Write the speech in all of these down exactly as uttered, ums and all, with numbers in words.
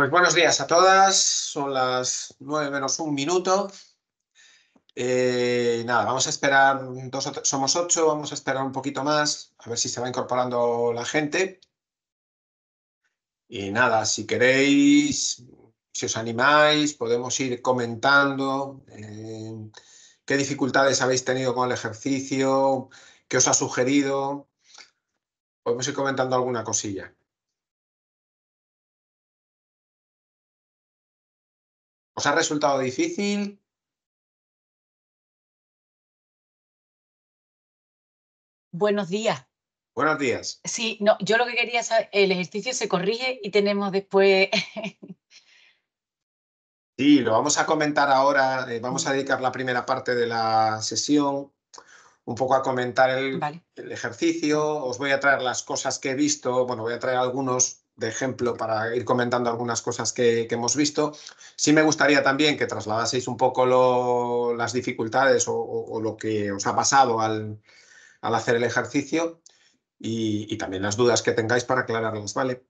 Pues buenos días a todas, son las nueve menos un minuto. Eh, nada, vamos a esperar, dos o tres, somos ocho, vamos a esperar un poquito más, a ver si se va incorporando la gente. Y nada, si queréis, si os animáis, podemos ir comentando eh, qué dificultades habéis tenido con el ejercicio, qué os ha sugerido, podemos ir comentando alguna cosilla. ¿Os ha resultado difícil? Buenos días. Buenos días. Sí, no, yo lo que quería saber, el ejercicio se corrige y tenemos después... Sí, lo vamos a comentar ahora, eh, vamos a dedicar la primera parte de la sesión un poco a comentar el, vale. el ejercicio, os voy a traer las cosas que he visto, bueno, voy a traer algunos... de ejemplo para ir comentando algunas cosas que, que hemos visto. Sí me gustaría también que trasladaseis un poco lo, las dificultades o, o, o lo que os ha pasado al, al hacer el ejercicio y, y también las dudas que tengáis para aclararlas, ¿vale?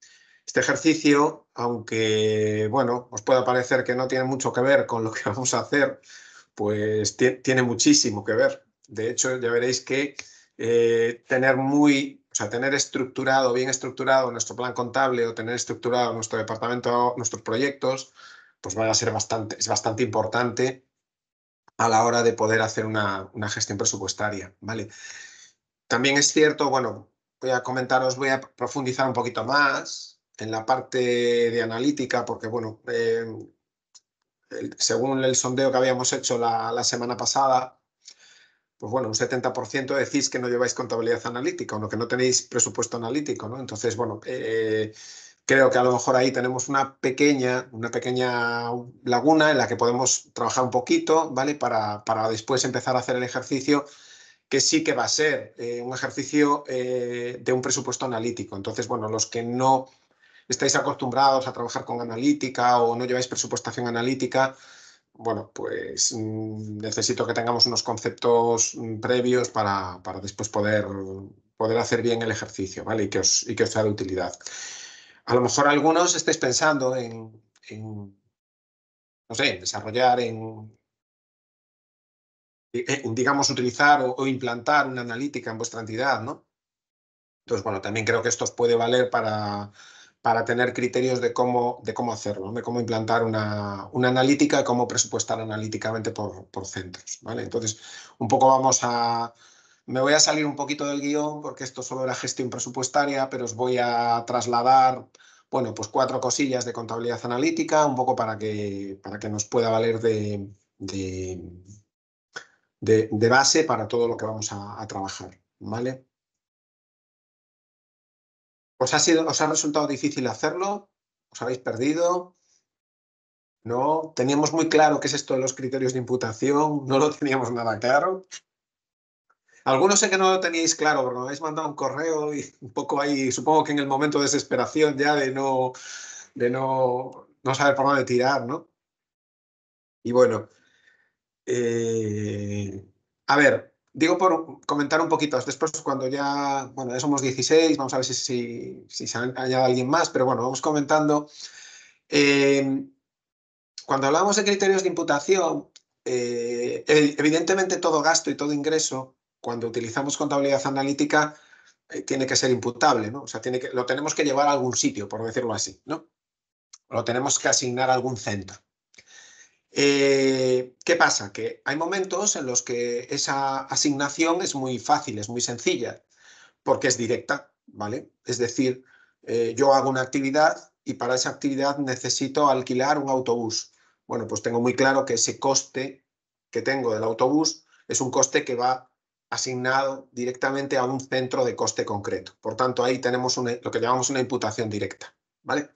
Este ejercicio, aunque, bueno, os pueda parecer que no tiene mucho que ver con lo que vamos a hacer, pues tiene muchísimo que ver. De hecho, ya veréis que eh, tener muy... O sea, tener estructurado, bien estructurado nuestro plan contable o tener estructurado nuestro departamento, nuestros proyectos, pues van a ser bastante, es bastante importante a la hora de poder hacer una, una gestión presupuestaria, ¿vale? También es cierto, bueno, voy a comentaros, voy a profundizar un poquito más en la parte de analítica, porque, bueno, eh, el, según el sondeo que habíamos hecho la, la semana pasada, pues bueno, un setenta por ciento decís que no lleváis contabilidad analítica o que no tenéis presupuesto analítico, ¿no? Entonces, bueno, eh, creo que a lo mejor ahí tenemos una pequeña, una pequeña laguna en la que podemos trabajar un poquito, ¿vale? Para, para después empezar a hacer el ejercicio, que sí que va a ser eh, un ejercicio eh, de un presupuesto analítico. Entonces, bueno, los que no estáis acostumbrados a trabajar con analítica o no lleváis presupuestación analítica, bueno, pues necesito que tengamos unos conceptos previos para, para después poder, poder hacer bien el ejercicio, ¿vale? Y que os, y que os sea de utilidad. A lo mejor algunos estáis pensando en, en no sé, en desarrollar, en, en digamos, utilizar o, o implantar una analítica en vuestra entidad, ¿no? Entonces, bueno, también creo que esto os puede valer para... para tener criterios de cómo, de cómo hacerlo, de cómo implantar una, una analítica y cómo presupuestar analíticamente por, por centros, ¿vale? Entonces, un poco vamos a... Me voy a salir un poquito del guión porque esto solo era gestión presupuestaria, pero os voy a trasladar, bueno, pues cuatro cosillas de contabilidad analítica, un poco para que, para que nos pueda valer de, de, de, de base para todo lo que vamos a, a trabajar, ¿vale? ¿Os ha, sido, ¿Os ha resultado difícil hacerlo? ¿Os habéis perdido? ¿No? ¿Teníamos muy claro qué es esto de los criterios de imputación? ¿No lo teníamos nada claro? Algunos sé que no lo teníais claro, porque me habéis mandado un correo y un poco ahí, supongo que en el momento de desesperación ya de no, de no, no saber por dónde tirar, ¿no? Y bueno, eh, a ver... Digo por comentar un poquito, después cuando ya, bueno, ya somos dieciséis, vamos a ver si, si, si se añade alguien más, pero bueno, vamos comentando. Eh, cuando hablamos de criterios de imputación, eh, evidentemente todo gasto y todo ingreso, cuando utilizamos contabilidad analítica, eh, tiene que ser imputable, ¿no? O sea, tiene que, lo tenemos que llevar a algún sitio, por decirlo así, ¿no? Lo tenemos que asignar a algún centro. Eh, ¿Qué pasa? Que hay momentos en los que esa asignación es muy fácil, es muy sencilla, porque es directa, ¿vale? Es decir, eh, yo hago una actividad y para esa actividad necesito alquilar un autobús. Bueno, pues tengo muy claro que ese coste que tengo del autobús es un coste que va asignado directamente a un centro de coste concreto. Por tanto, ahí tenemos una, lo que llamamos una imputación directa, ¿vale?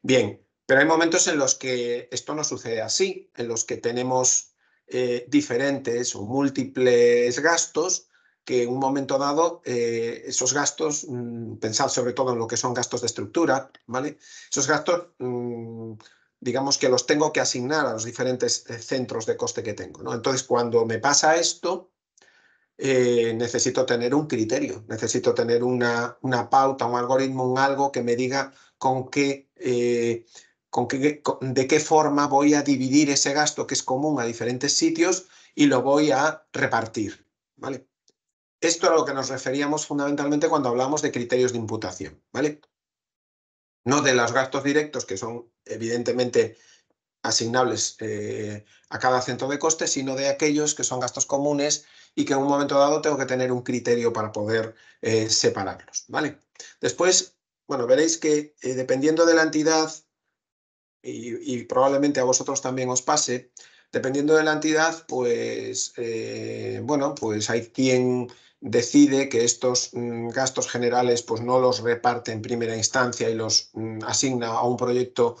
Bien. Pero hay momentos en los que esto no sucede así, en los que tenemos eh, diferentes o múltiples gastos que en un momento dado, eh, esos gastos, mmm, pensad sobre todo en lo que son gastos de estructura, ¿vale? Esos gastos, mmm, digamos que los tengo que asignar a los diferentes centros de coste que tengo, ¿no? Entonces, cuando me pasa esto, eh, necesito tener un criterio, necesito tener una, una pauta, un algoritmo, un algo que me diga con qué... Eh, con qué, con, de qué forma voy a dividir ese gasto que es común a diferentes sitios y lo voy a repartir, ¿vale? Esto era a lo que nos referíamos fundamentalmente cuando hablamos de criterios de imputación, ¿vale? No de los gastos directos, que son evidentemente asignables eh, a cada centro de coste, sino de aquellos que son gastos comunes y que en un momento dado tengo que tener un criterio para poder eh, separarlos, ¿vale? Después, bueno, veréis que eh, dependiendo de la entidad, y, y probablemente a vosotros también os pase, dependiendo de la entidad, pues, eh, bueno, pues hay quien decide que estos mm, gastos generales pues no los reparte en primera instancia y los mm, asigna a un proyecto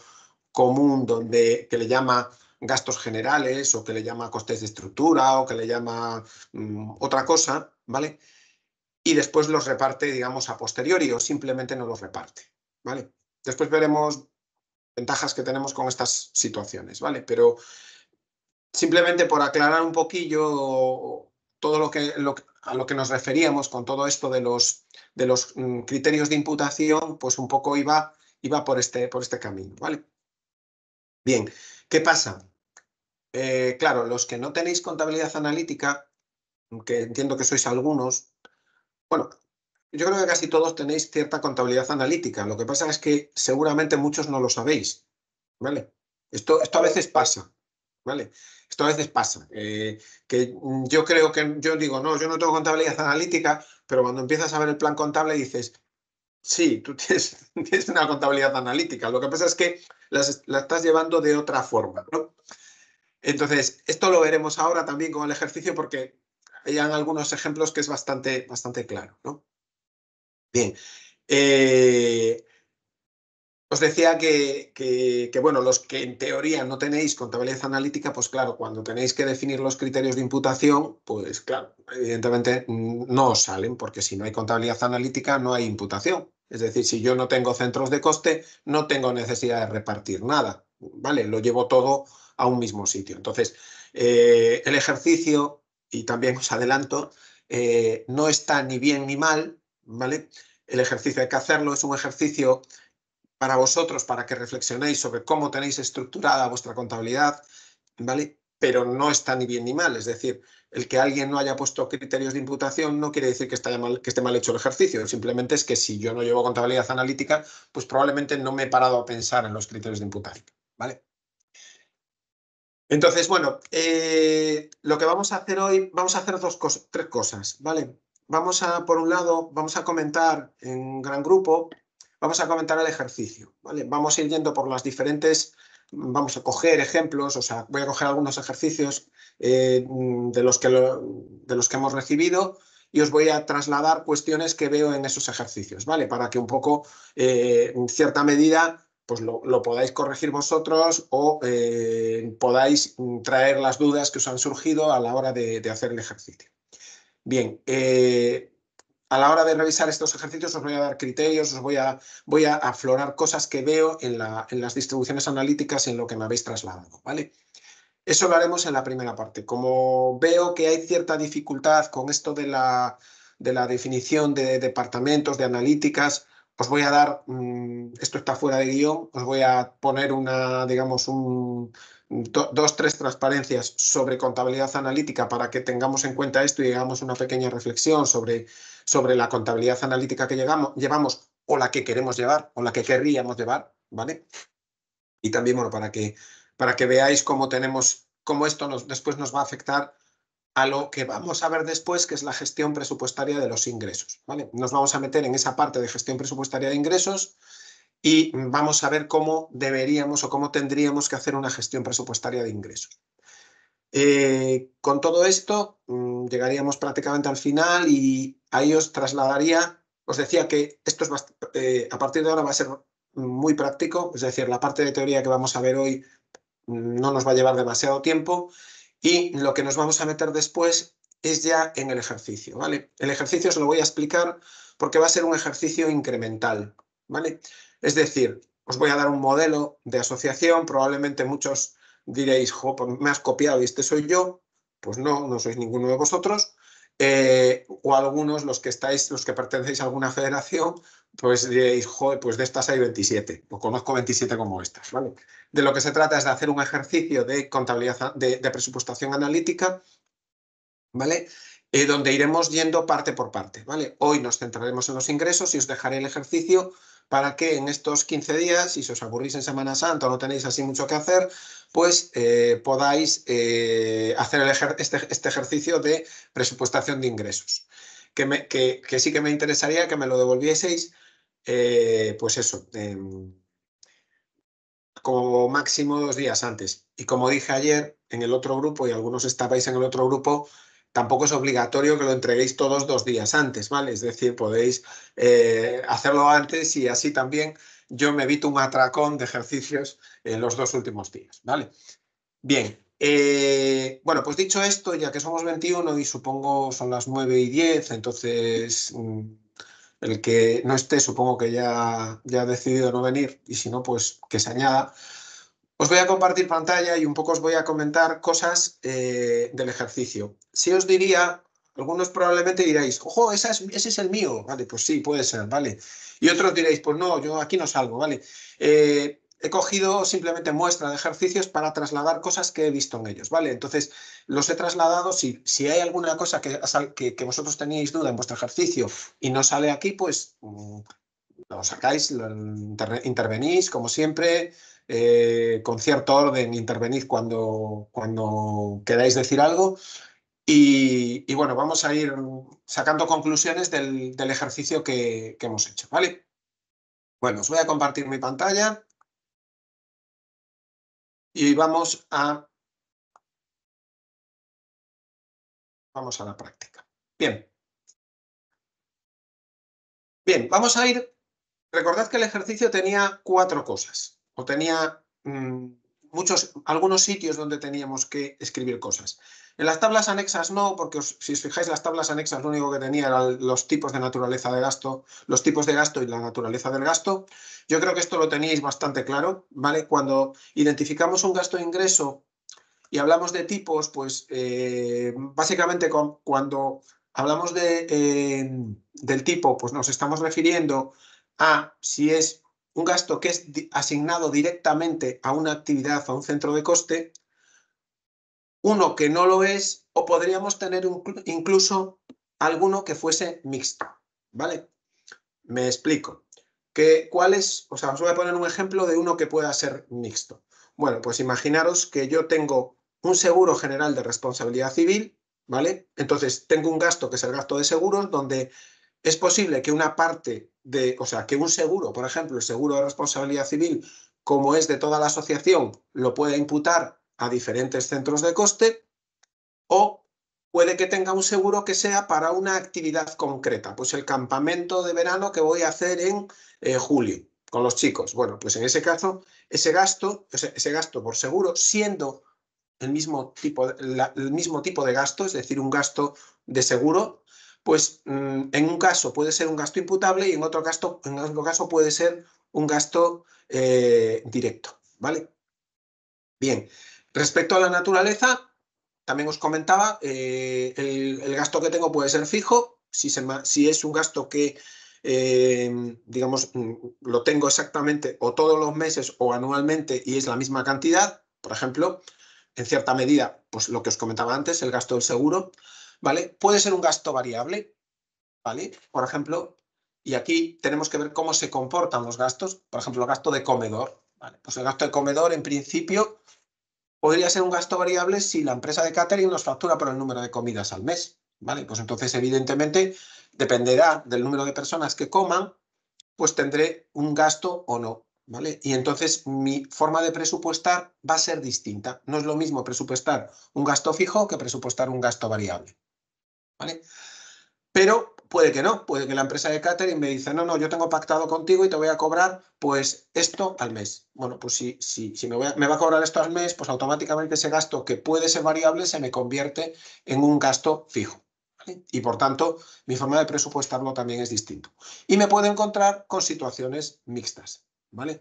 común donde, que le llama gastos generales o que le llama costes de estructura o que le llama mm, otra cosa, ¿vale? Y después los reparte, digamos, a posteriori o simplemente no los reparte, ¿vale? Después veremos ventajas que tenemos con estas situaciones, ¿vale? Pero simplemente por aclarar un poquillo todo lo que, lo, a lo que nos referíamos con todo esto de los, de los mm, criterios de imputación, pues un poco iba, iba por, este, por este camino, ¿vale? Bien, ¿qué pasa? Eh, claro, los que no tenéis contabilidad analítica, que entiendo que sois algunos, bueno, yo creo que casi todos tenéis cierta contabilidad analítica, lo que pasa es que seguramente muchos no lo sabéis, ¿vale? Esto, esto a veces pasa, ¿vale? Esto a veces pasa, eh, que yo creo que, yo digo, no, yo no tengo contabilidad analítica, pero cuando empiezas a ver el plan contable dices, sí, tú tienes, tienes una contabilidad analítica, lo que pasa es que la estás llevando de otra forma, ¿no? Entonces, esto lo veremos ahora también con el ejercicio porque hay algunos ejemplos que es bastante, bastante claro, ¿no? Bien, eh, os decía que, que, que, bueno, los que en teoría no tenéis contabilidad analítica, pues claro, cuando tenéis que definir los criterios de imputación, pues claro, evidentemente no os salen, porque si no hay contabilidad analítica no hay imputación. Es decir, si yo no tengo centros de coste, no tengo necesidad de repartir nada, ¿vale? Lo llevo todo a un mismo sitio. Entonces, eh, el ejercicio, y también os adelanto, eh, no está ni bien ni mal, ¿vale? El ejercicio hay que hacerlo, es un ejercicio para vosotros, para que reflexionéis sobre cómo tenéis estructurada vuestra contabilidad, ¿vale? Pero no está ni bien ni mal, es decir, el que alguien no haya puesto criterios de imputación no quiere decir que, está mal, que esté mal hecho el ejercicio, simplemente es que si yo no llevo contabilidad analítica, pues probablemente no me he parado a pensar en los criterios de imputación, ¿vale? Entonces, bueno, eh, lo que vamos a hacer hoy, vamos a hacer dos cosas, tres cosas, ¿vale? Vamos a, por un lado, vamos a comentar en gran grupo, vamos a comentar el ejercicio, ¿vale? Vamos a ir yendo por las diferentes, vamos a coger ejemplos, o sea, voy a coger algunos ejercicios eh, de, los que lo, de los que hemos recibido y os voy a trasladar cuestiones que veo en esos ejercicios, ¿vale? Para que un poco, eh, en cierta medida, pues lo, lo podáis corregir vosotros o eh, podáis traer las dudas que os han surgido a la hora de, de hacer el ejercicio. Bien, eh, a la hora de revisar estos ejercicios os voy a dar criterios, os voy a, voy a aflorar cosas que veo en, la, en las distribuciones analíticas y en lo que me habéis trasladado, ¿vale? Eso lo haremos en la primera parte. Como veo que hay cierta dificultad con esto de la, de la definición de departamentos, de analíticas, os voy a dar, mmm, esto está fuera de guión, os voy a poner una, digamos, un, do, dos, tres transparencias sobre contabilidad analítica para que tengamos en cuenta esto y hagamos una pequeña reflexión sobre sobre la contabilidad analítica que llegamos, llevamos o la que queremos llevar o la que querríamos llevar, ¿vale? Y también, bueno, para que, para que veáis cómo tenemos, cómo esto nos, después nos va a afectar a lo que vamos a ver después, que es la gestión presupuestaria de los ingresos, ¿vale? Nos vamos a meter en esa parte de gestión presupuestaria de ingresos y vamos a ver cómo deberíamos o cómo tendríamos que hacer una gestión presupuestaria de ingresos. Eh, con todo esto mmm, llegaríamos prácticamente al final y ahí os trasladaría, os decía que esto es eh, a partir de ahora va a ser muy práctico, es decir, la parte de teoría que vamos a ver hoy mmm, no nos va a llevar demasiado tiempo y lo que nos vamos a meter después es ya en el ejercicio, ¿vale? El ejercicio os lo voy a explicar porque va a ser un ejercicio incremental, ¿vale? Es decir, os voy a dar un modelo de asociación, probablemente muchos diréis, jo, me has copiado y este soy yo, pues no, no sois ninguno de vosotros, eh, o algunos, los que estáis, los que pertenecéis a alguna federación, pues diréis, joder, pues de estas hay veintisiete, pues conozco veintisiete como estas, ¿vale? De lo que se trata es de hacer un ejercicio de contabilidad, de, de presupuestación analítica, ¿vale? Eh, donde iremos yendo parte por parte, ¿vale? Hoy nos centraremos en los ingresos y os dejaré el ejercicio para que en estos quince días, si os aburrís en Semana Santa o no tenéis así mucho que hacer, pues eh, podáis eh, hacer el ejer este, este ejercicio de presupuestación de ingresos. Que, me, que, que sí que me interesaría que me lo devolvieseis, eh, pues eso, eh, como máximo dos días antes. Y como dije ayer en el otro grupo, y algunos estabais en el otro grupo, tampoco es obligatorio que lo entreguéis todos dos días antes, ¿vale? Es decir, podéis eh, hacerlo antes y así también yo me evito un atracón de ejercicios en los dos últimos días, ¿vale? Bien. Eh, bueno, pues dicho esto, ya que somos veintiuno y supongo son las nueve y diez, entonces el que no esté supongo que ya, ya ha decidido no venir y si no, pues que se añada. Os voy a compartir pantalla y un poco os voy a comentar cosas eh, del ejercicio. Si os diría, algunos probablemente diréis, ojo, esa es, ese es el mío, vale, pues sí, puede ser, vale. Y otros diréis, pues no, yo aquí no salgo, vale. Eh, He cogido simplemente muestra de ejercicios para trasladar cosas que he visto en ellos, ¿vale? Entonces, los he trasladado. Si, si hay alguna cosa que, que, que vosotros teníais duda en vuestro ejercicio y no sale aquí, pues mmm, lo sacáis, lo inter, intervenís, como siempre, eh, con cierto orden, intervenís cuando, cuando queráis decir algo. Y, y bueno, vamos a ir sacando conclusiones del, del ejercicio que, que hemos hecho, ¿vale? Bueno, os voy a compartir mi pantalla. Y vamos a, vamos a la práctica. Bien. Bien, vamos a ir. Recordad que el ejercicio tenía cuatro cosas. O tenía mmm, muchos, algunos sitios donde teníamos que escribir cosas. En las tablas anexas no, porque os, si os fijáis las tablas anexas lo único que tenía eran los tipos de naturaleza de gasto, los tipos de gasto y la naturaleza del gasto. Yo creo que esto lo teníais bastante claro, ¿vale? Cuando identificamos un gasto e ingreso y hablamos de tipos, pues eh, básicamente con, cuando hablamos de, eh, del tipo, pues nos estamos refiriendo a si es un gasto que es di- asignado directamente a una actividad o a un centro de coste, uno que no lo es, o podríamos tener un, incluso alguno que fuese mixto, ¿vale? Me explico. ¿Qué, cuál es? O sea, os voy a poner un ejemplo de uno que pueda ser mixto. Bueno, pues imaginaros que yo tengo un seguro general de responsabilidad civil, ¿vale? Entonces, tengo un gasto que es el gasto de seguros, donde es posible que una parte de, o sea, que un seguro, por ejemplo, el seguro de responsabilidad civil, como es de toda la asociación, lo pueda imputar a diferentes centros de coste, o puede que tenga un seguro que sea para una actividad concreta, pues el campamento de verano que voy a hacer en eh, julio con los chicos. Bueno, pues en ese caso, ese gasto, ese, ese gasto por seguro, siendo el mismo tipo de, la, el mismo tipo de gasto, es decir, un gasto de seguro, pues mmm, en un caso puede ser un gasto imputable y en otro gasto, en otro caso puede ser un gasto eh, directo, ¿vale? Bien. Respecto a la naturaleza, también os comentaba, eh, el, el gasto que tengo puede ser fijo, si, se, si es un gasto que, eh, digamos, lo tengo exactamente o todos los meses o anualmente y es la misma cantidad, por ejemplo, en cierta medida, pues lo que os comentaba antes, el gasto del seguro, ¿vale? Puede ser un gasto variable, ¿vale? Por ejemplo, y aquí tenemos que ver cómo se comportan los gastos, por ejemplo, el gasto de comedor, ¿vale? Pues el gasto de comedor, en principio, podría ser un gasto variable si la empresa de catering nos factura por el número de comidas al mes, ¿vale? Pues entonces, evidentemente, dependerá del número de personas que coman, pues tendré un gasto o no, ¿vale? Y entonces mi forma de presupuestar va a ser distinta. No es lo mismo presupuestar un gasto fijo que presupuestar un gasto variable, ¿vale? Pero puede que no, puede que la empresa de catering me dice, no, no, yo tengo pactado contigo y te voy a cobrar pues esto al mes. Bueno, pues si, si, si me, voy a, me va a cobrar esto al mes, pues automáticamente ese gasto que puede ser variable se me convierte en un gasto fijo, ¿vale? Y por tanto, mi forma de presupuestarlo también es distinto. Y me puedo encontrar con situaciones mixtas, ¿vale?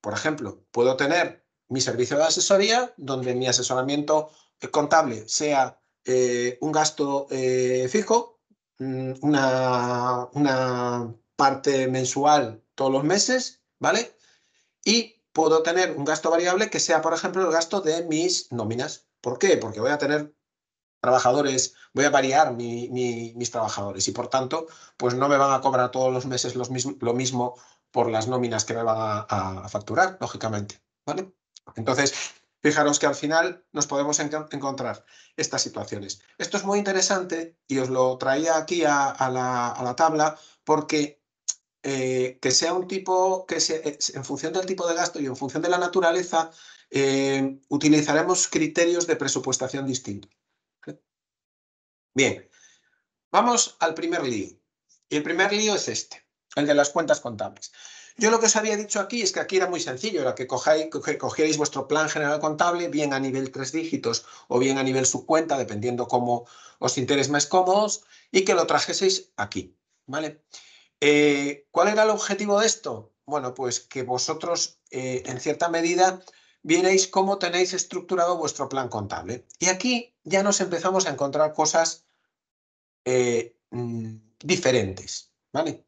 Por ejemplo, puedo tener mi servicio de asesoría, donde mi asesoramiento contable sea eh, un gasto eh, fijo, Una, una parte mensual todos los meses, ¿vale? Y puedo tener un gasto variable que sea, por ejemplo, el gasto de mis nóminas. ¿Por qué? Porque voy a tener trabajadores, voy a variar mi, mi, mis trabajadores y, por tanto, pues no me van a cobrar todos los meses los mismo, lo mismo por las nóminas que me van a, a facturar, lógicamente, ¿vale? Entonces, fijaros que al final nos podemos en, encontrar estas situaciones. Esto es muy interesante y os lo traía aquí a, a, la, a la tabla porque eh, que sea un tipo, que se, en función del tipo de gasto y en función de la naturaleza, eh, utilizaremos criterios de presupuestación distintos. Bien, vamos al primer lío. Y el primer lío es este, el de las cuentas contables. Yo lo que os había dicho aquí es que aquí era muy sencillo, era que cogierais vuestro plan general contable, bien a nivel tres dígitos o bien a nivel subcuenta, dependiendo cómo os sintáis más cómodos, y que lo trajeseis aquí, ¿vale? Eh, ¿Cuál era el objetivo de esto? Bueno, pues que vosotros, eh, en cierta medida, vierais cómo tenéis estructurado vuestro plan contable. Y aquí ya nos empezamos a encontrar cosas eh, diferentes, ¿vale?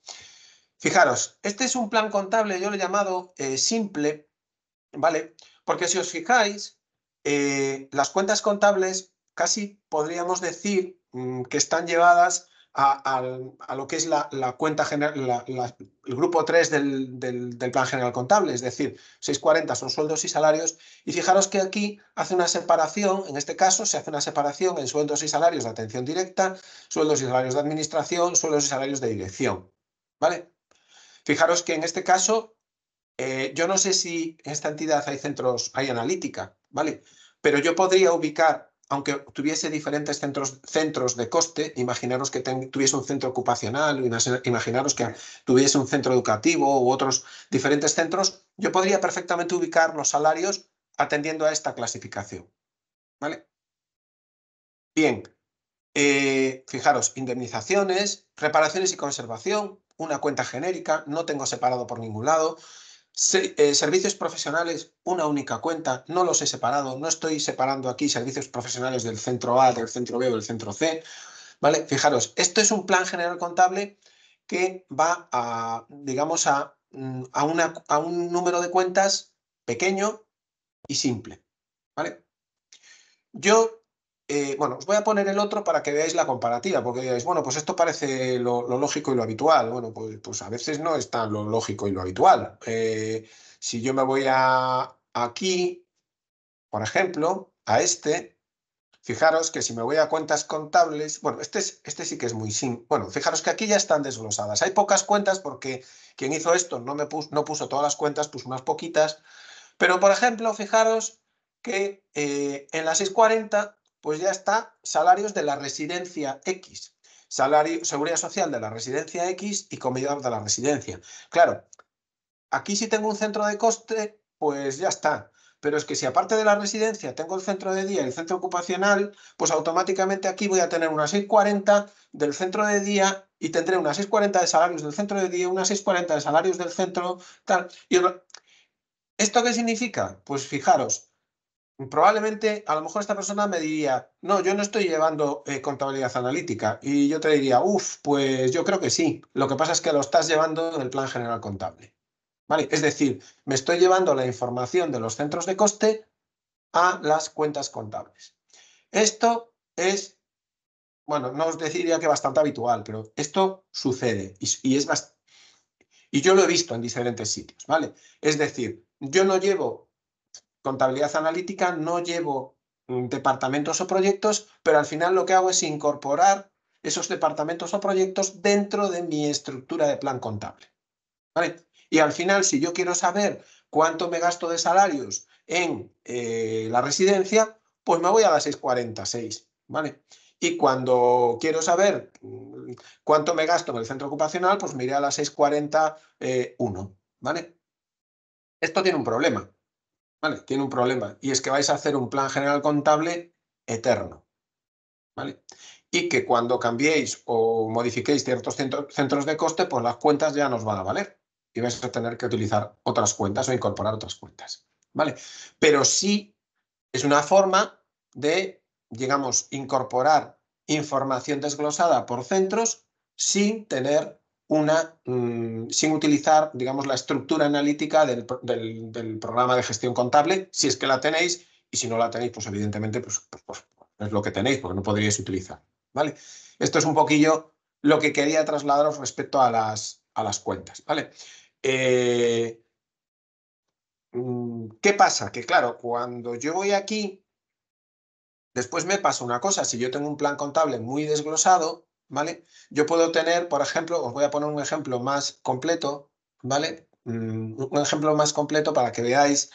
Fijaros, este es un plan contable, yo lo he llamado eh, simple, ¿vale? Porque si os fijáis, eh, las cuentas contables casi podríamos decir mmm, que están llevadas a, a, a lo que es la, la cuenta general, la, la, el grupo tres del, del, del plan general contable, es decir, seiscientos cuarenta son sueldos y salarios, y fijaros que aquí hace una separación, en este caso se hace una separación en sueldos y salarios de atención directa, sueldos y salarios de administración, sueldos y salarios de dirección, ¿vale? Fijaros que en este caso, eh, yo no sé si en esta entidad hay centros, hay analítica, ¿vale? Pero yo podría ubicar, aunque tuviese diferentes centros, centros de coste, imaginaros que ten, tuviese un centro ocupacional, imaginaros que tuviese un centro educativo u otros diferentes centros, yo podría perfectamente ubicar los salarios atendiendo a esta clasificación, ¿vale? Bien, eh, fijaros, indemnizaciones, reparaciones y conservación, una cuenta genérica, no tengo separado por ningún lado. Se, eh, servicios profesionales, una única cuenta, no los he separado, no estoy separando aquí servicios profesionales del centro A, del centro B o del centro C, ¿vale? Fijaros, esto es un plan general contable que va a, digamos, a, a, una, a un número de cuentas pequeño y simple, ¿vale? Yo... Eh, bueno, os voy a poner el otro para que veáis la comparativa, porque diréis, bueno, pues esto parece lo, lo lógico y lo habitual. Bueno, pues, pues a veces no es tan lo lógico y lo habitual. Eh, si yo me voy a aquí, por ejemplo, a este, fijaros que si me voy a cuentas contables, bueno, este, es, este sí que es muy simple. Bueno, fijaros que aquí ya están desglosadas. Hay pocas cuentas porque quien hizo esto no, me puso, no puso todas las cuentas, puso unas poquitas. Pero, por ejemplo, fijaros que eh, en la seiscientos cuarenta... pues ya está salarios de la residencia X, salario, seguridad social de la residencia X y comedor de la residencia. Claro, aquí si tengo un centro de coste, pues ya está. Pero es que si aparte de la residencia tengo el centro de día y el centro ocupacional, pues automáticamente aquí voy a tener una seiscientos cuarenta del centro de día y tendré una seiscientos cuarenta de salarios del centro de día, una seiscientos cuarenta de salarios del centro tal. Y ¿esto qué significa? Pues fijaros. Probablemente, a lo mejor esta persona me diría, no, yo no estoy llevando eh, contabilidad analítica. Y yo te diría, uff, pues yo creo que sí. Lo que pasa es que lo estás llevando en el plan general contable, ¿vale? Es decir, me estoy llevando la información de los centros de coste a las cuentas contables. Esto es, bueno, no os diría que bastante habitual, pero esto sucede y, y es bastante... Y yo lo he visto en diferentes sitios, ¿vale? Es decir, yo no llevo... contabilidad analítica, no llevo departamentos o proyectos, pero al final lo que hago es incorporar esos departamentos o proyectos dentro de mi estructura de plan contable, ¿vale? Y al final, si yo quiero saber cuánto me gasto de salarios en eh, la residencia, pues me voy a la seiscientos cuarenta y seis, ¿vale? Y cuando quiero saber cuánto me gasto en el centro ocupacional, pues me iré a la seiscientos cuarenta y uno, eh, ¿vale? Esto tiene un problema. Vale, tiene un problema y es que vais a hacer un plan general contable eterno, ¿vale? Y que cuando cambiéis o modifiquéis ciertos centros de coste, pues las cuentas ya no os van a valer y vais a tener que utilizar otras cuentas o incorporar otras cuentas, ¿vale? Pero sí es una forma de, digamos, incorporar información desglosada por centros sin tener una mmm, sin utilizar, digamos, la estructura analítica del, del, del programa de gestión contable, si es que la tenéis, y si no la tenéis, pues evidentemente pues, pues, pues, es lo que tenéis, porque no podríais utilizar, ¿vale? Esto es un poquillo lo que quería trasladaros respecto a las, a las cuentas, ¿vale? Eh, ¿Qué pasa? Que claro, cuando yo voy aquí, después me pasa una cosa. Si yo tengo un plan contable muy desglosado, ¿vale? Yo puedo tener, por ejemplo, os voy a poner un ejemplo más completo, ¿vale? Un ejemplo más completo para que veáis.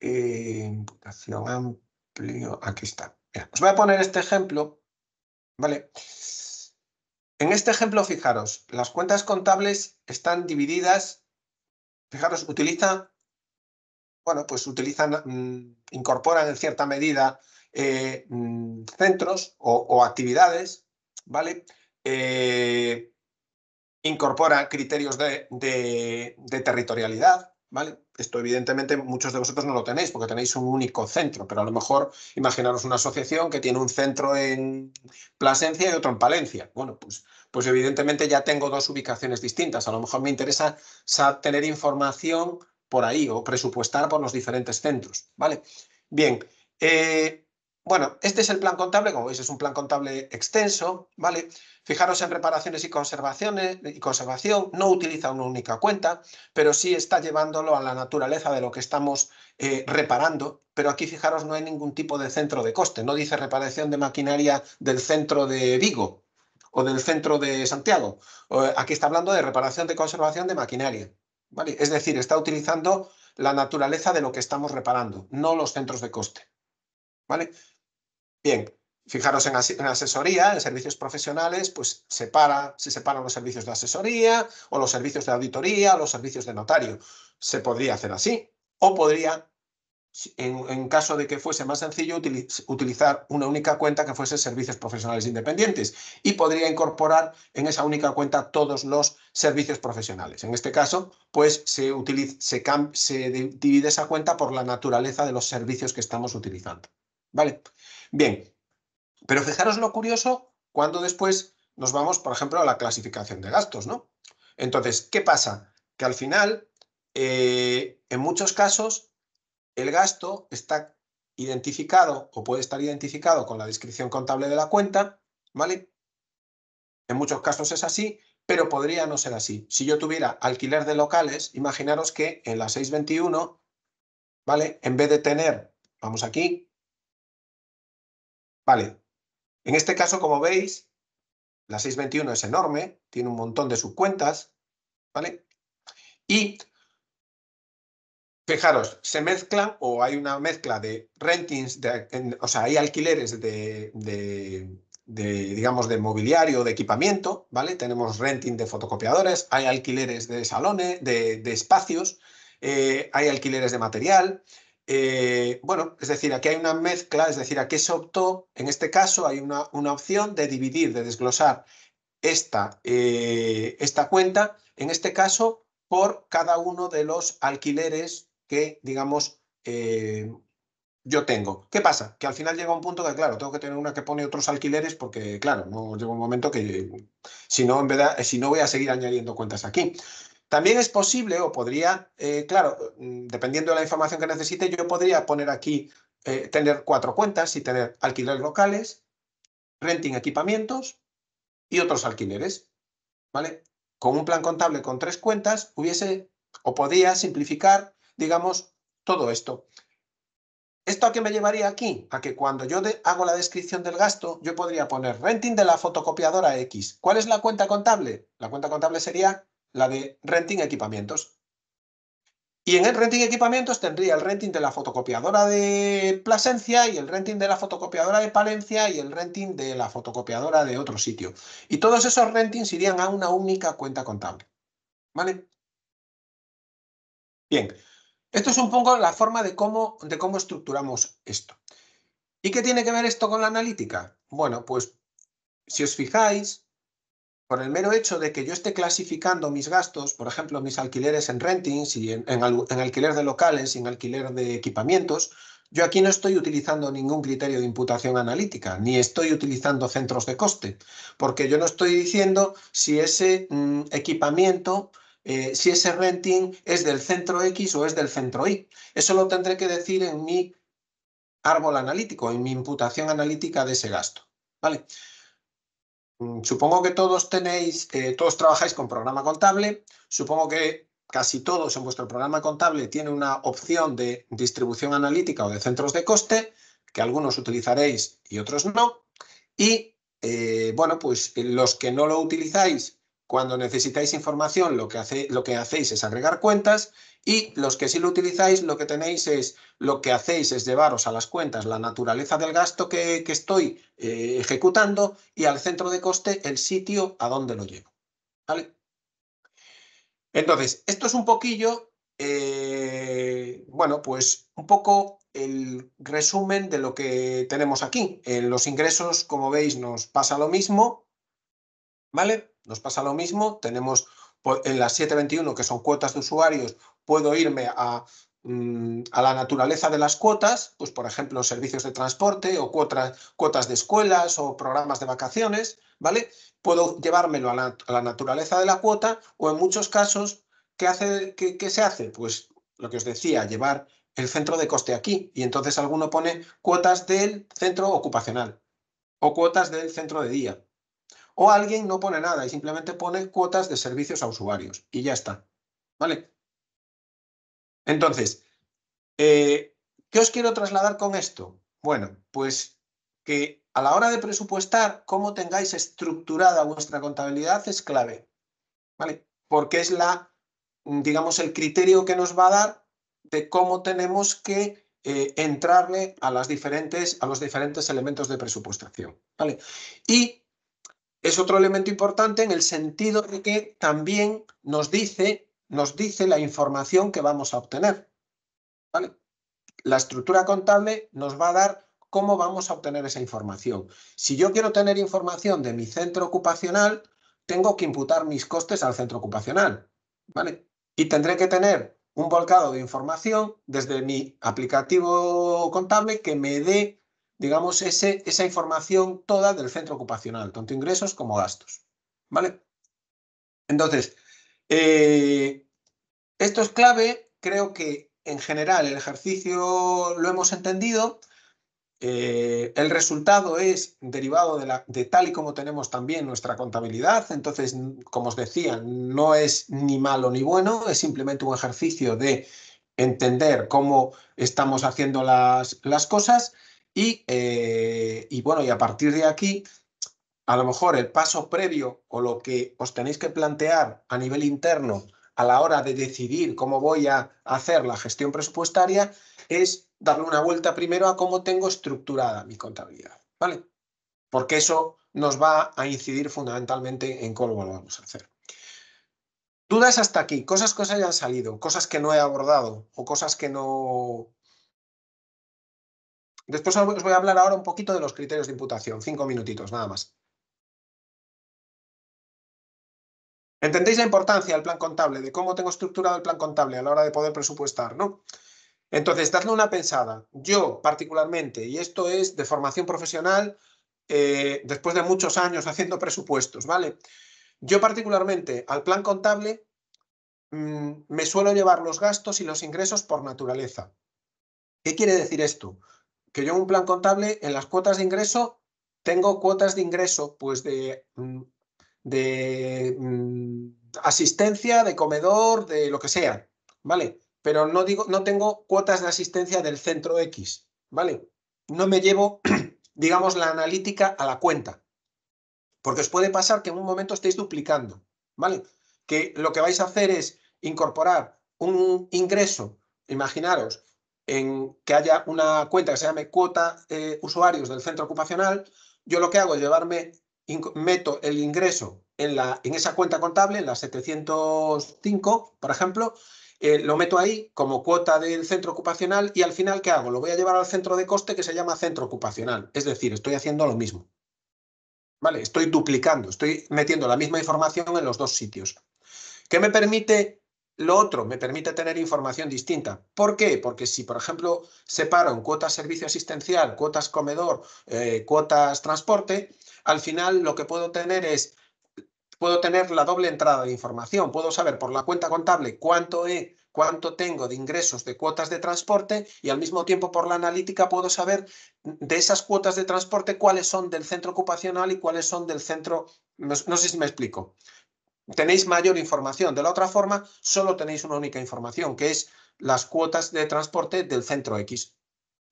Eh, imputación amplio, aquí está. Mira, os voy a poner este ejemplo, ¿vale? En este ejemplo, fijaros, las cuentas contables están divididas, fijaros, utiliza... Bueno, pues utilizan, incorporan en cierta medida eh, centros o, o actividades, ¿vale? Eh, incorporan criterios de, de, de territorialidad, ¿vale? Esto evidentemente muchos de vosotros no lo tenéis porque tenéis un único centro, pero a lo mejor imaginaros una asociación que tiene un centro en Plasencia y otro en Palencia. Bueno, pues, pues evidentemente ya tengo dos ubicaciones distintas. A lo mejor me interesa tener información por ahí o presupuestar por los diferentes centros, ¿vale? Bien, eh, bueno, este es el plan contable, como veis es un plan contable extenso, ¿vale? Fijaros en reparaciones y conservaciones y conservación, no utiliza una única cuenta, pero sí está llevándolo a la naturaleza de lo que estamos eh, reparando, pero aquí fijaros no hay ningún tipo de centro de coste, no dice reparación de maquinaria del centro de Vigo o del centro de Santiago, aquí está hablando de reparación de conservación de maquinaria. ¿Vale? Es decir, está utilizando la naturaleza de lo que estamos reparando, no los centros de coste. ¿Vale? Bien, fijaros en, as en asesoría, en servicios profesionales, pues separa, se separan los servicios de asesoría o los servicios de auditoría o los servicios de notario. Se podría hacer así o podría, en, en caso de que fuese más sencillo, util utilizar una única cuenta que fuese servicios profesionales independientes y podría incorporar en esa única cuenta todos los servicios profesionales. En este caso, pues se, utiliza, se, se divide esa cuenta por la naturaleza de los servicios que estamos utilizando. ¿Vale? Bien, pero fijaros lo curioso cuando después nos vamos, por ejemplo, a la clasificación de gastos, ¿no? Entonces, ¿qué pasa? Que al final, eh, en muchos casos, el gasto está identificado o puede estar identificado con la descripción contable de la cuenta, ¿vale? En muchos casos es así, pero podría no ser así. Si yo tuviera alquiler de locales, imaginaros que en la seiscientos veintiuno, ¿vale? En vez de tener, vamos aquí, ¿vale? En este caso, como veis, la seiscientos veintiuno es enorme, tiene un montón de subcuentas, ¿vale? Y... fijaros, se mezclan o hay una mezcla de rentings, de, en, o sea, hay alquileres de, de, de, digamos, de mobiliario, de equipamiento, ¿vale? Tenemos renting de fotocopiadores, hay alquileres de salones, de, de espacios, eh, hay alquileres de material. Eh, bueno, es decir, aquí hay una mezcla, es decir, aquí se optó, en este caso hay una, una opción de dividir, de desglosar esta, eh, esta cuenta, en este caso, por cada uno de los alquileres que, digamos, eh, yo tengo. ¿Qué pasa? Que al final llega un punto que, claro, tengo que tener una que pone otros alquileres porque, claro, no llega un momento que, si no, en verdad, si no voy a seguir añadiendo cuentas aquí. También es posible o podría, eh, claro, dependiendo de la información que necesite, yo podría poner aquí, eh, tener cuatro cuentas y tener alquileres locales, renting equipamientos y otros alquileres, ¿vale? Con un plan contable con tres cuentas hubiese o podía simplificar, digamos, todo esto. ¿Esto a qué me llevaría aquí? A que cuando yo de, hago la descripción del gasto, yo podría poner renting de la fotocopiadora X. ¿Cuál es la cuenta contable? La cuenta contable sería la de renting equipamientos. Y en el renting equipamientos tendría el renting de la fotocopiadora de Plasencia y el renting de la fotocopiadora de Palencia y el renting de la fotocopiadora de otro sitio. Y todos esos rentings irían a una única cuenta contable. ¿Vale? Bien. Esto es un poco la forma de cómo, de cómo estructuramos esto. ¿Y qué tiene que ver esto con la analítica? Bueno, pues si os fijáis, por el mero hecho de que yo esté clasificando mis gastos, por ejemplo, mis alquileres en rentings y en, en, en alquiler de locales y en alquiler de equipamientos, yo aquí no estoy utilizando ningún criterio de imputación analítica, ni estoy utilizando centros de coste, porque yo no estoy diciendo si ese mm, equipamiento, eh, si ese renting es del centro X o es del centro Y. Eso lo tendré que decir en mi árbol analítico, en mi imputación analítica de ese gasto, ¿vale? Supongo que todos tenéis, eh, todos trabajáis con programa contable. Supongo que casi todos en vuestro programa contable tienen una opción de distribución analítica o de centros de coste, que algunos utilizaréis y otros no. Y, eh, bueno, pues los que no lo utilizáis, cuando necesitáis información, lo que, hace, lo que hacéis es agregar cuentas, y los que sí lo utilizáis, lo que tenéis es, lo que hacéis es llevaros a las cuentas la naturaleza del gasto que, que estoy eh, ejecutando y al centro de coste el sitio a donde lo llevo, ¿vale? Entonces, esto es un poquillo, eh, bueno, pues un poco el resumen de lo que tenemos aquí. En los ingresos, como veis, nos pasa lo mismo, ¿vale? Nos pasa lo mismo, tenemos en las siete veintiuno, que son cuotas de usuarios, puedo irme a, a la naturaleza de las cuotas, pues por ejemplo servicios de transporte o cuota, cuotas de escuelas o programas de vacaciones, ¿vale? Puedo llevármelo a la, a la naturaleza de la cuota o en muchos casos, ¿qué, hace, qué, qué se hace? Pues lo que os decía, llevar el centro de coste aquí y entonces alguno pone cuotas del centro ocupacional o cuotas del centro de día. O alguien no pone nada y simplemente pone cuotas de servicios a usuarios y ya está, ¿vale? Entonces, eh, ¿qué os quiero trasladar con esto? Bueno, pues que a la hora de presupuestar, cómo tengáis estructurada vuestra contabilidad es clave, ¿vale? Porque es la, digamos, el criterio que nos va a dar de cómo tenemos que Eh, entrarle a, las diferentes, a los diferentes elementos de presupuestación, ¿vale? Y es otro elemento importante en el sentido de que también nos dice, nos dice la información que vamos a obtener, ¿vale? La estructura contable nos va a dar cómo vamos a obtener esa información. Si yo quiero tener información de mi centro ocupacional, tengo que imputar mis costes al centro ocupacional, ¿vale? Y tendré que tener un volcado de información desde mi aplicativo contable que me dé, digamos, ese, esa información toda del centro ocupacional, tanto ingresos como gastos, ¿vale? Entonces, eh, esto es clave. Creo que en general el ejercicio lo hemos entendido. Eh, el resultado es derivado de, la, de tal y como tenemos también nuestra contabilidad. Entonces, como os decía, no es ni malo ni bueno, es simplemente un ejercicio de entender cómo estamos haciendo las, las cosas. Y, eh, y bueno, y a partir de aquí, a lo mejor el paso previo o lo que os tenéis que plantear a nivel interno a la hora de decidir cómo voy a hacer la gestión presupuestaria es darle una vuelta primero a cómo tengo estructurada mi contabilidad, ¿vale? Porque eso nos va a incidir fundamentalmente en cómo lo vamos a hacer. Dudas hasta aquí, cosas que os hayan salido, cosas que no he abordado o cosas que no... Después os voy a hablar ahora un poquito de los criterios de imputación, cinco minutitos nada más. ¿Entendéis la importancia del plan contable, de cómo tengo estructurado el plan contable a la hora de poder presupuestar, ¿no? Entonces, dadle una pensada. Yo, particularmente, y esto es de formación profesional, eh, después de muchos años haciendo presupuestos, ¿vale? Yo, particularmente, al plan contable mmm, me suelo llevar los gastos y los ingresos por naturaleza. ¿Qué quiere decir esto? Que yo en un plan contable, en las cuotas de ingreso, tengo cuotas de ingreso, pues de... Mmm, de mmm, asistencia, de comedor, de lo que sea, ¿vale? Pero no digo, no tengo cuotas de asistencia del centro X, ¿vale? No me llevo, digamos, la analítica a la cuenta, porque os puede pasar que en un momento estéis duplicando, ¿vale? Que lo que vais a hacer es incorporar un ingreso, imaginaros, en que haya una cuenta que se llame cuota eh, usuarios del centro ocupacional. Yo lo que hago es llevarme... meto el ingreso en, la, en esa cuenta contable, en la setecientos cinco, por ejemplo, eh, lo meto ahí como cuota del centro ocupacional y al final, ¿qué hago? Lo voy a llevar al centro de coste que se llama centro ocupacional. Es decir, estoy haciendo lo mismo, ¿Vale? Estoy duplicando, estoy metiendo la misma información en los dos sitios. ¿Qué me permite lo otro? Me permite tener información distinta. ¿Por qué? Porque si, por ejemplo, separo en cuotas servicio asistencial, cuotas comedor, eh, cuotas transporte, al final lo que puedo tener es, puedo tener la doble entrada de información. Puedo saber por la cuenta contable cuánto he, cuánto tengo de ingresos de cuotas de transporte y al mismo tiempo por la analítica puedo saber de esas cuotas de transporte cuáles son del centro ocupacional y cuáles son del centro... No, no sé si me explico. Tenéis mayor información. De la otra forma, solo tenéis una única información, que es las cuotas de transporte del centro X.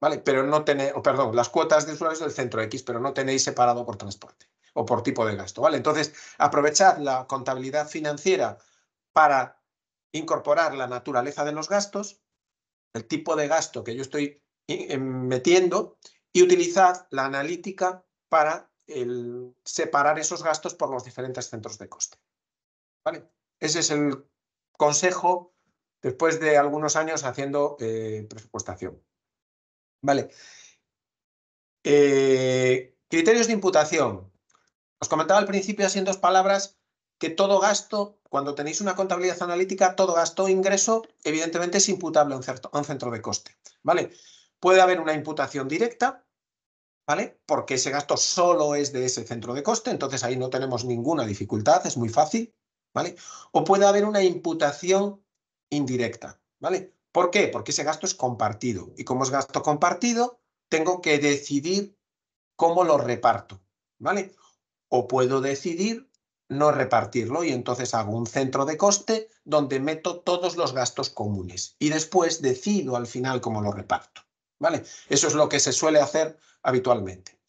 ¿Vale? Pero no tenéis, oh, perdón, las cuotas de usuarios del centro X, pero no tenéis separado por transporte o por tipo de gasto. ¿Vale? Entonces, aprovechad la contabilidad financiera para incorporar la naturaleza de los gastos, el tipo de gasto que yo estoy metiendo y utilizad la analítica para el separar esos gastos por los diferentes centros de coste. ¿Vale? Ese es el consejo después de algunos años haciendo eh, presupuestación. ¿Vale? Eh, criterios de imputación. Os comentaba al principio, así en dos palabras, que todo gasto, cuando tenéis una contabilidad analítica, todo gasto o ingreso, evidentemente es imputable a un, certo, a un centro de coste. ¿Vale? Puede haber una imputación directa, ¿vale? Porque ese gasto solo es de ese centro de coste, entonces ahí no tenemos ninguna dificultad, es muy fácil. ¿Vale? O puede haber una imputación indirecta. ¿Vale? ¿Por qué? Porque ese gasto es compartido. Y como es gasto compartido, tengo que decidir cómo lo reparto. ¿Vale? O puedo decidir no repartirlo y entonces hago un centro de coste donde meto todos los gastos comunes y después decido al final cómo lo reparto. ¿Vale? Eso es lo que se suele hacer habitualmente.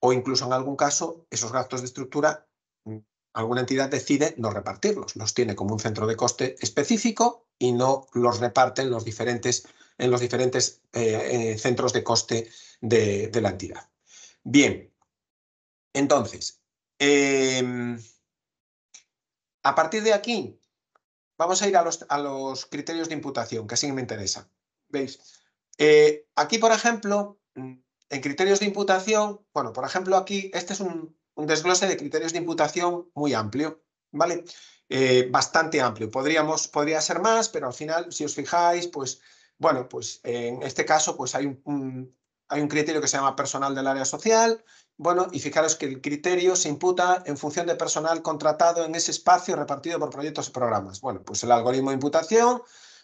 O incluso en algún caso, esos gastos de estructura, alguna entidad decide no repartirlos, los tiene como un centro de coste específico y no los reparte en los diferentes, en los diferentes eh, eh, centros de coste de, de la entidad. Bien, entonces... Eh, a partir de aquí vamos a ir a los, a los criterios de imputación, que sí me interesa. ¿Veis? Eh, aquí, por ejemplo, en criterios de imputación, bueno, por ejemplo, aquí este es un, un desglose de criterios de imputación muy amplio, ¿vale? Eh, bastante amplio. Podríamos, podría ser más, pero al final, si os fijáis, pues, bueno, pues en este caso, pues hay un, un Hay un criterio que se llama personal del área social, bueno, y fijaros que el criterio se imputa en función de personal contratado en ese espacio repartido por proyectos y programas. Bueno, pues el algoritmo de imputación,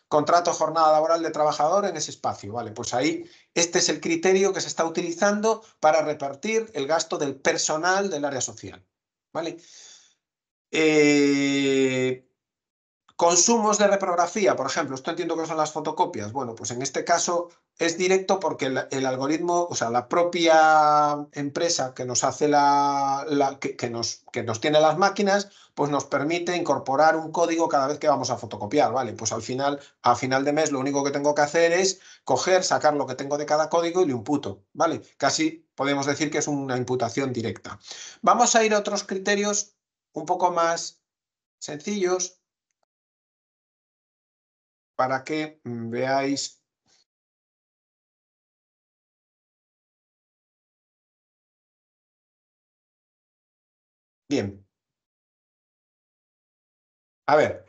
contrato, jornada laboral de trabajador en ese espacio, vale, pues ahí este es el criterio que se está utilizando para repartir el gasto del personal del área social, ¿vale? Eh... Consumos de reprografía, por ejemplo, esto entiendo que son las fotocopias. Bueno, pues en este caso es directo porque el, el algoritmo, o sea, la propia empresa que nos hace la, la que, que, nos, que nos tiene las máquinas, pues nos permite incorporar un código cada vez que vamos a fotocopiar, ¿vale? Pues al final, a final de mes, lo único que tengo que hacer es coger, sacar lo que tengo de cada código y lo imputo, ¿vale? Casi podemos decir que es una imputación directa. Vamos a ir a otros criterios un poco más sencillos, para que veáis. Bien. A ver,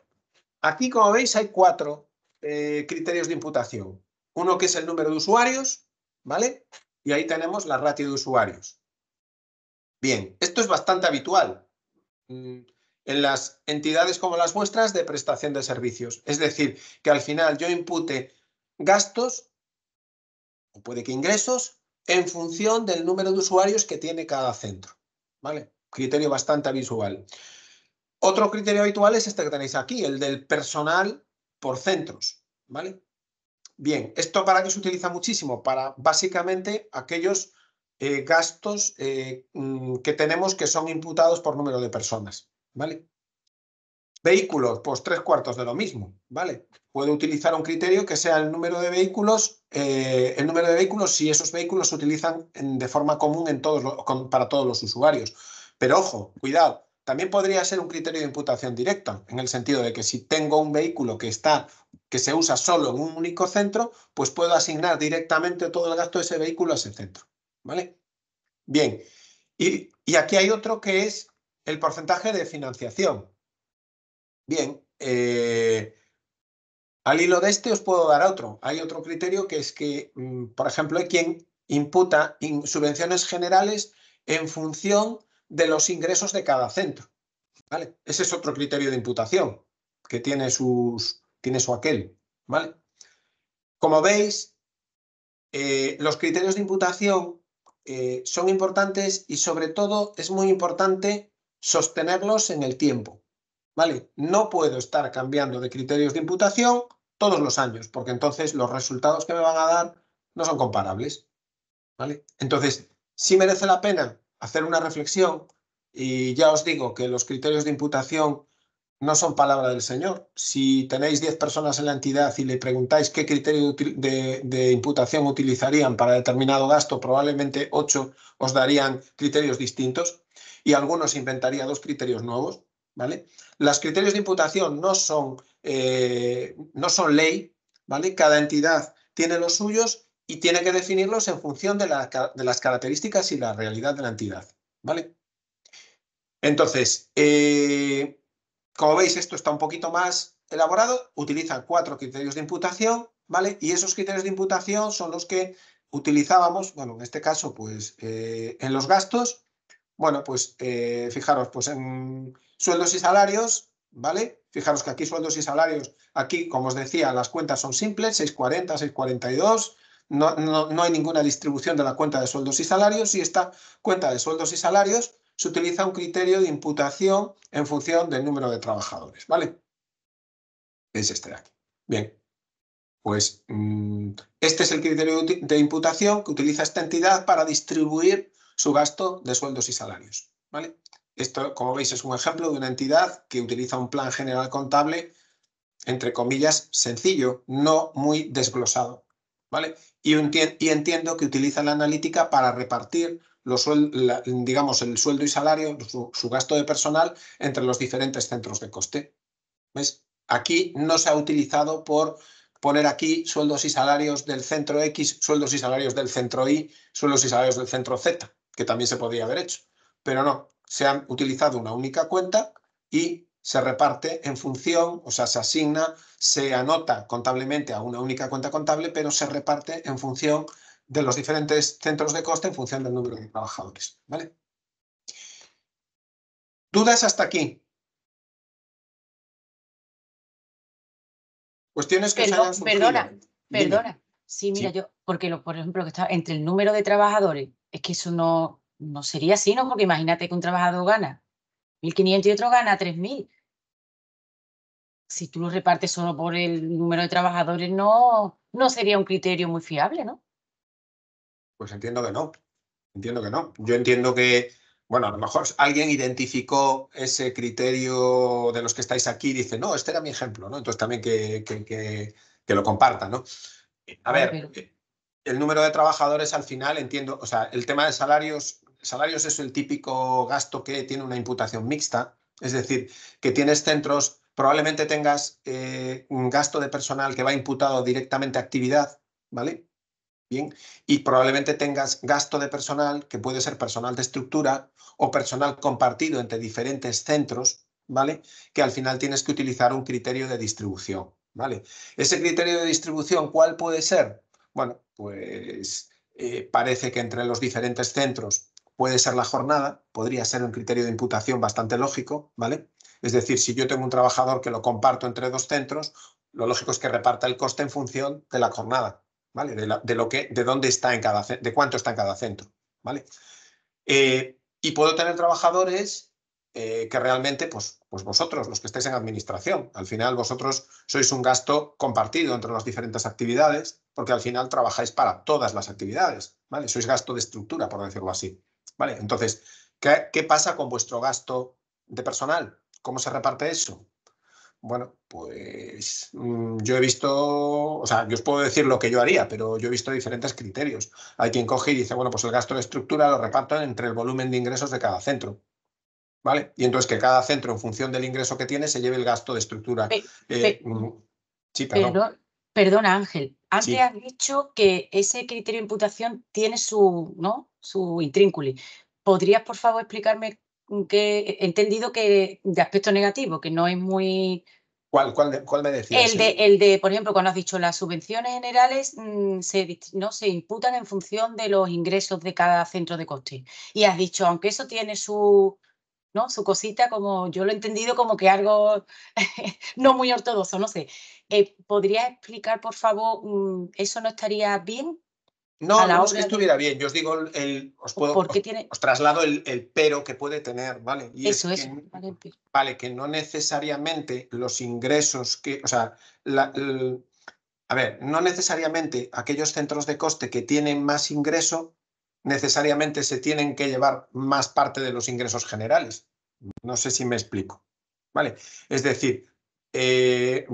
aquí como veis hay cuatro eh, criterios de imputación. Uno que es el número de usuarios, ¿vale? Y ahí tenemos la ratio de usuarios. Bien, esto es bastante habitual. Mm. En las entidades como las vuestras de prestación de servicios. Es decir, que al final yo impute gastos, o puede que ingresos, en función del número de usuarios que tiene cada centro. ¿Vale? Criterio bastante visual. Otro criterio habitual es este que tenéis aquí, el del personal por centros. ¿Vale? Bien, ¿esto para qué se utiliza muchísimo? Para básicamente aquellos eh, gastos eh, que tenemos que son imputados por número de personas. ¿Vale? Vehículos, pues tres cuartos de lo mismo, ¿vale? Puedo utilizar un criterio que sea el número de vehículos, eh, el número de vehículos si esos vehículos se utilizan en, de forma común en todos lo, con, para todos los usuarios. Pero ojo, cuidado, también podría ser un criterio de imputación directa, en el sentido de que si tengo un vehículo que está, que se usa solo en un único centro, pues puedo asignar directamente todo el gasto de ese vehículo a ese centro, ¿vale? Bien. Y, y aquí hay otro que es el porcentaje de financiación. Bien, eh, al hilo de este os puedo dar otro. Hay otro criterio que es que, mm, por ejemplo, hay quien imputa in subvenciones generales en función de los ingresos de cada centro. ¿Vale? Ese es otro criterio de imputación que tiene, sus, tiene su aquel. ¿Vale? Como veis, eh, los criterios de imputación eh, son importantes y sobre todo es muy importante sostenerlos en el tiempo. ¿Vale? No puedo estar cambiando de criterios de imputación todos los años, porque entonces los resultados que me van a dar no son comparables. ¿Vale? Entonces, sí merece la pena hacer una reflexión y ya os digo que los criterios de imputación no son palabra del Señor. Si tenéis diez personas en la entidad y le preguntáis qué criterio de, de imputación utilizarían para determinado gasto, probablemente ocho os darían criterios distintos y algunos inventarían dos criterios nuevos. ¿Vale? Los criterios de imputación no son, eh, no son ley. ¿Vale? Cada entidad tiene los suyos y tiene que definirlos en función de, la, de las características y la realidad de la entidad. ¿Vale? Entonces, eh, como veis, esto está un poquito más elaborado. Utilizan cuatro criterios de imputación, ¿vale? Y esos criterios de imputación son los que utilizábamos, bueno, en este caso, pues, eh, en los gastos. Bueno, pues, eh, fijaros, pues, en sueldos y salarios, ¿vale? Fijaros que aquí sueldos y salarios, aquí, como os decía, las cuentas son simples, seiscientos cuarenta, seiscientos cuarenta y dos, no, no, no hay ninguna distribución de la cuenta de sueldos y salarios y esta cuenta de sueldos y salarios se utiliza un criterio de imputación en función del número de trabajadores, ¿vale? Es este de aquí. Bien, pues mmm, este es el criterio de imputación que utiliza esta entidad para distribuir su gasto de sueldos y salarios, ¿vale? Esto, como veis, es un ejemplo de una entidad que utiliza un plan general contable, entre comillas, sencillo, no muy desglosado, ¿vale? Y, enti- y entiendo que utiliza la analítica para repartir Los, la, digamos, el sueldo y salario, su, su gasto de personal entre los diferentes centros de coste. ¿Ves? Aquí no se ha utilizado por poner aquí sueldos y salarios del centro X, sueldos y salarios del centro Y, sueldos y salarios del centro Z, que también se podría haber hecho. Pero no, se han utilizado una única cuenta y se reparte en función, o sea, se asigna, se anota contablemente a una única cuenta contable, pero se reparte en función de los diferentes centros de coste en función del número de trabajadores. ¿Vale? ¿Dudas hasta aquí? Cuestiones que Perdón, se hayan Perdona, surgido. perdona. Dime. Sí, mira, sí. yo, porque lo, por ejemplo, que está entre el número de trabajadores, es que eso no, no sería así, ¿no? Porque imagínate que un trabajador gana mil quinientos y otro gana tres mil. Si tú lo repartes solo por el número de trabajadores, no, no sería un criterio muy fiable, ¿no? Pues entiendo que no, entiendo que no. Yo entiendo que, bueno, a lo mejor alguien identificó ese criterio de los que estáis aquí y dice, no, este era mi ejemplo, ¿no? Entonces también que, que, que, que lo compartan, ¿no? A ver, el número de trabajadores al final, entiendo, o sea, el tema de salarios, salarios es el típico gasto que tiene una imputación mixta, es decir, que tienes centros, probablemente tengas eh, un gasto de personal que va imputado directamente a actividad, ¿vale? Bien, y probablemente tengas gasto de personal, que puede ser personal de estructura o personal compartido entre diferentes centros, ¿vale? Que al final tienes que utilizar un criterio de distribución, ¿vale? Ese criterio de distribución, ¿cuál puede ser? Bueno, pues eh, parece que entre los diferentes centros puede ser la jornada, podría ser un criterio de imputación bastante lógico, ¿vale? Es decir, si yo tengo un trabajador que lo comparto entre dos centros, lo lógico es que reparta el coste en función de la jornada. ¿Vale? De, la, de lo que, de dónde está en cada, de cuánto está en cada centro, ¿vale? Eh, y puedo tener trabajadores eh, que realmente, pues, pues vosotros, los que estáis en administración, al final vosotros sois un gasto compartido entre las diferentes actividades, porque al final trabajáis para todas las actividades, ¿vale? Sois gasto de estructura, por decirlo así, ¿vale? Entonces, ¿qué, qué pasa con vuestro gasto de personal? ¿Cómo se reparte eso? Bueno, pues yo he visto, o sea, yo os puedo decir lo que yo haría, pero yo he visto diferentes criterios. Hay quien coge y dice, bueno, pues el gasto de estructura lo reparto entre el volumen de ingresos de cada centro, ¿vale? Y entonces que cada centro, en función del ingreso que tiene, se lleve el gasto de estructura. Pe eh, pe sí, perdón. Perdón, perdona, Ángel, antes sí. Has dicho que ese criterio de imputación tiene su, ¿no? su intrínculo. ¿Podrías, por favor, explicarme qué he entendido que de aspecto negativo, que no es muy... ¿Cuál, cuál, de, cuál me decías? El de, el de, por ejemplo, cuando has dicho las subvenciones generales mmm, se, no, se imputan en función de los ingresos de cada centro de coste. Y has dicho, aunque eso tiene su... ¿no? Su cosita, como yo lo he entendido como que algo no muy ortodoxo, no sé. Eh, ¿Podrías explicar, por favor, eso no estaría bien? No, no es que estuviera de... bien. Yo os digo, el, el, os, puedo, os, tiene... os traslado el, el pero que puede tener, ¿vale? Y eso, es eso. Que, vale. vale, que no necesariamente los ingresos que, o sea, la, el, a ver, no necesariamente aquellos centros de coste que tienen más ingreso necesariamente se tienen que llevar más parte de los ingresos generales. No sé si me explico. ¿Vale? Es decir, eh,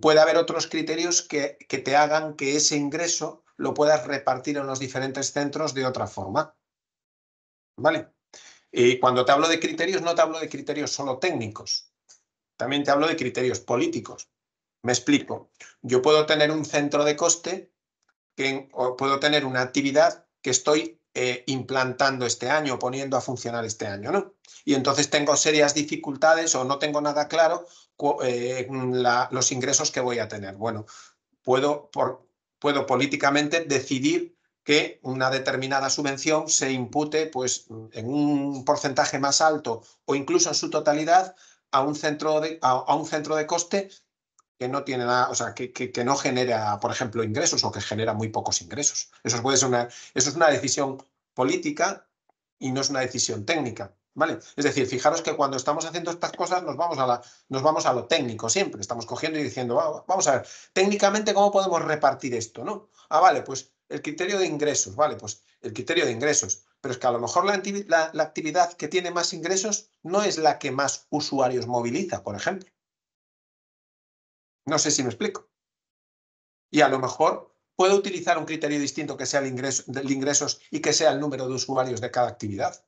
puede haber otros criterios que, que te hagan que ese ingreso lo puedas repartir en los diferentes centros de otra forma. ¿Vale? Y cuando te hablo de criterios, no te hablo de criterios solo técnicos. También te hablo de criterios políticos. Me explico. Yo puedo tener un centro de coste, que, o puedo tener una actividad que estoy Eh, implantando este año, poniendo a funcionar este año, ¿no? Y entonces tengo serias dificultades o no tengo nada claro eh, la, los ingresos que voy a tener. Bueno, puedo, por, puedo políticamente decidir que una determinada subvención se impute pues, en un porcentaje más alto o incluso en su totalidad a un centro de, a, a un centro de coste que no tiene nada, o sea, que, que, que no genera, por ejemplo, ingresos o que genera muy pocos ingresos. Eso puede ser una, eso es una decisión política y no es una decisión técnica, ¿vale? Es decir, fijaros que cuando estamos haciendo estas cosas nos vamos a, la, nos vamos a lo técnico siempre. Estamos cogiendo y diciendo, ah, vamos a ver, técnicamente, ¿cómo podemos repartir esto, no? Ah, vale, pues el criterio de ingresos, vale, pues el criterio de ingresos. Pero es que a lo mejor la, la, la actividad que tiene más ingresos no es la que más usuarios moviliza, por ejemplo. No sé si me explico. Y a lo mejor puedo utilizar un criterio distinto que sea el ingreso, el ingresos y que sea el número de usuarios de cada actividad.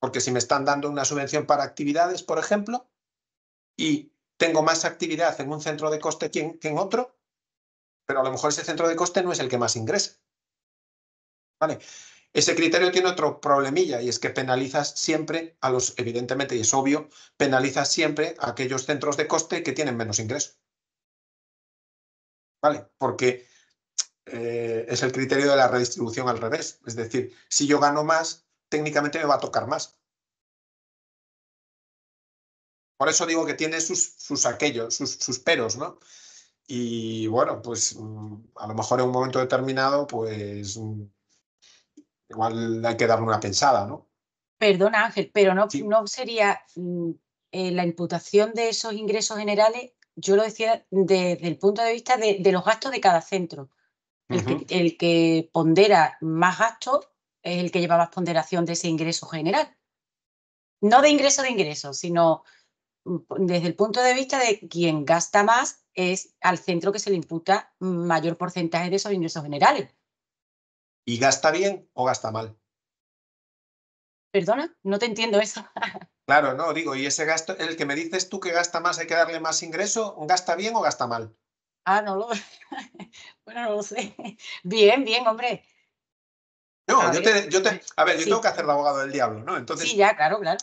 Porque si me están dando una subvención para actividades, por ejemplo, y tengo más actividad en un centro de coste que en, que en otro, pero a lo mejor ese centro de coste no es el que más ingresa. ¿Vale? Ese criterio tiene otro problemilla y es que penalizas siempre a los, evidentemente, y es obvio, penalizas siempre a aquellos centros de coste que tienen menos ingreso. ¿Vale? Porque eh, es el criterio de la redistribución al revés. Es decir, si yo gano más, técnicamente me va a tocar más. Por eso digo que tiene sus, sus aquellos, sus, sus peros, ¿no? Y bueno, pues a lo mejor en un momento determinado, pues... igual hay que darle una pensada, ¿no? Perdona, Ángel, pero no, sí. no sería eh, la imputación de esos ingresos generales, yo lo decía de, desde el punto de vista de, de los gastos de cada centro. El, uh-huh. que, el que pondera más gastos es el que lleva más ponderación de ese ingreso general. No de ingreso de ingresos, sino desde el punto de vista de quien gasta más es al centro que se le imputa mayor porcentaje de esos ingresos generales. ¿Y gasta bien o gasta mal? Perdona, no te entiendo eso. Claro, no, digo, y ese gasto, el que me dices tú que gasta más, hay que darle más ingreso, ¿gasta bien o gasta mal? Ah, no lo bueno, no lo sé. Bien, bien, hombre. No, a yo, ver, te, yo te... A ver, yo sí. tengo que hacer de abogado del diablo, ¿no? Entonces, sí, ya, claro, claro.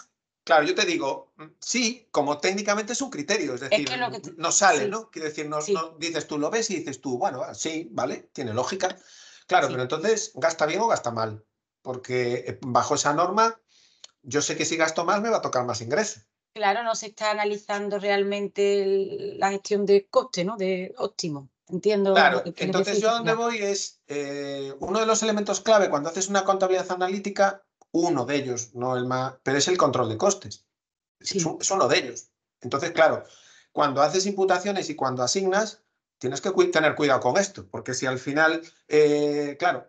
Claro, yo te digo, sí, como técnicamente es un criterio, es decir, es que lo que te, no sale, sí. ¿no? Quiero decir, no, sí. no, dices tú, lo ves y dices tú, bueno, sí, vale, tiene lógica. Claro, sí. pero entonces, ¿gasta bien o gasta mal? Porque bajo esa norma, yo sé que si gasto más me va a tocar más ingreso. Claro, no se está analizando realmente el, la gestión de coste, ¿no? De óptimo, entiendo. Claro, entonces yo a donde voy es, eh, uno de los elementos clave cuando haces una contabilidad analítica, uno de ellos, no el más, pero es el control de costes. Sí. Es, un, es uno de ellos. Entonces, claro, cuando haces imputaciones y cuando asignas, tienes que tener cuidado con esto, porque si al final, eh, claro,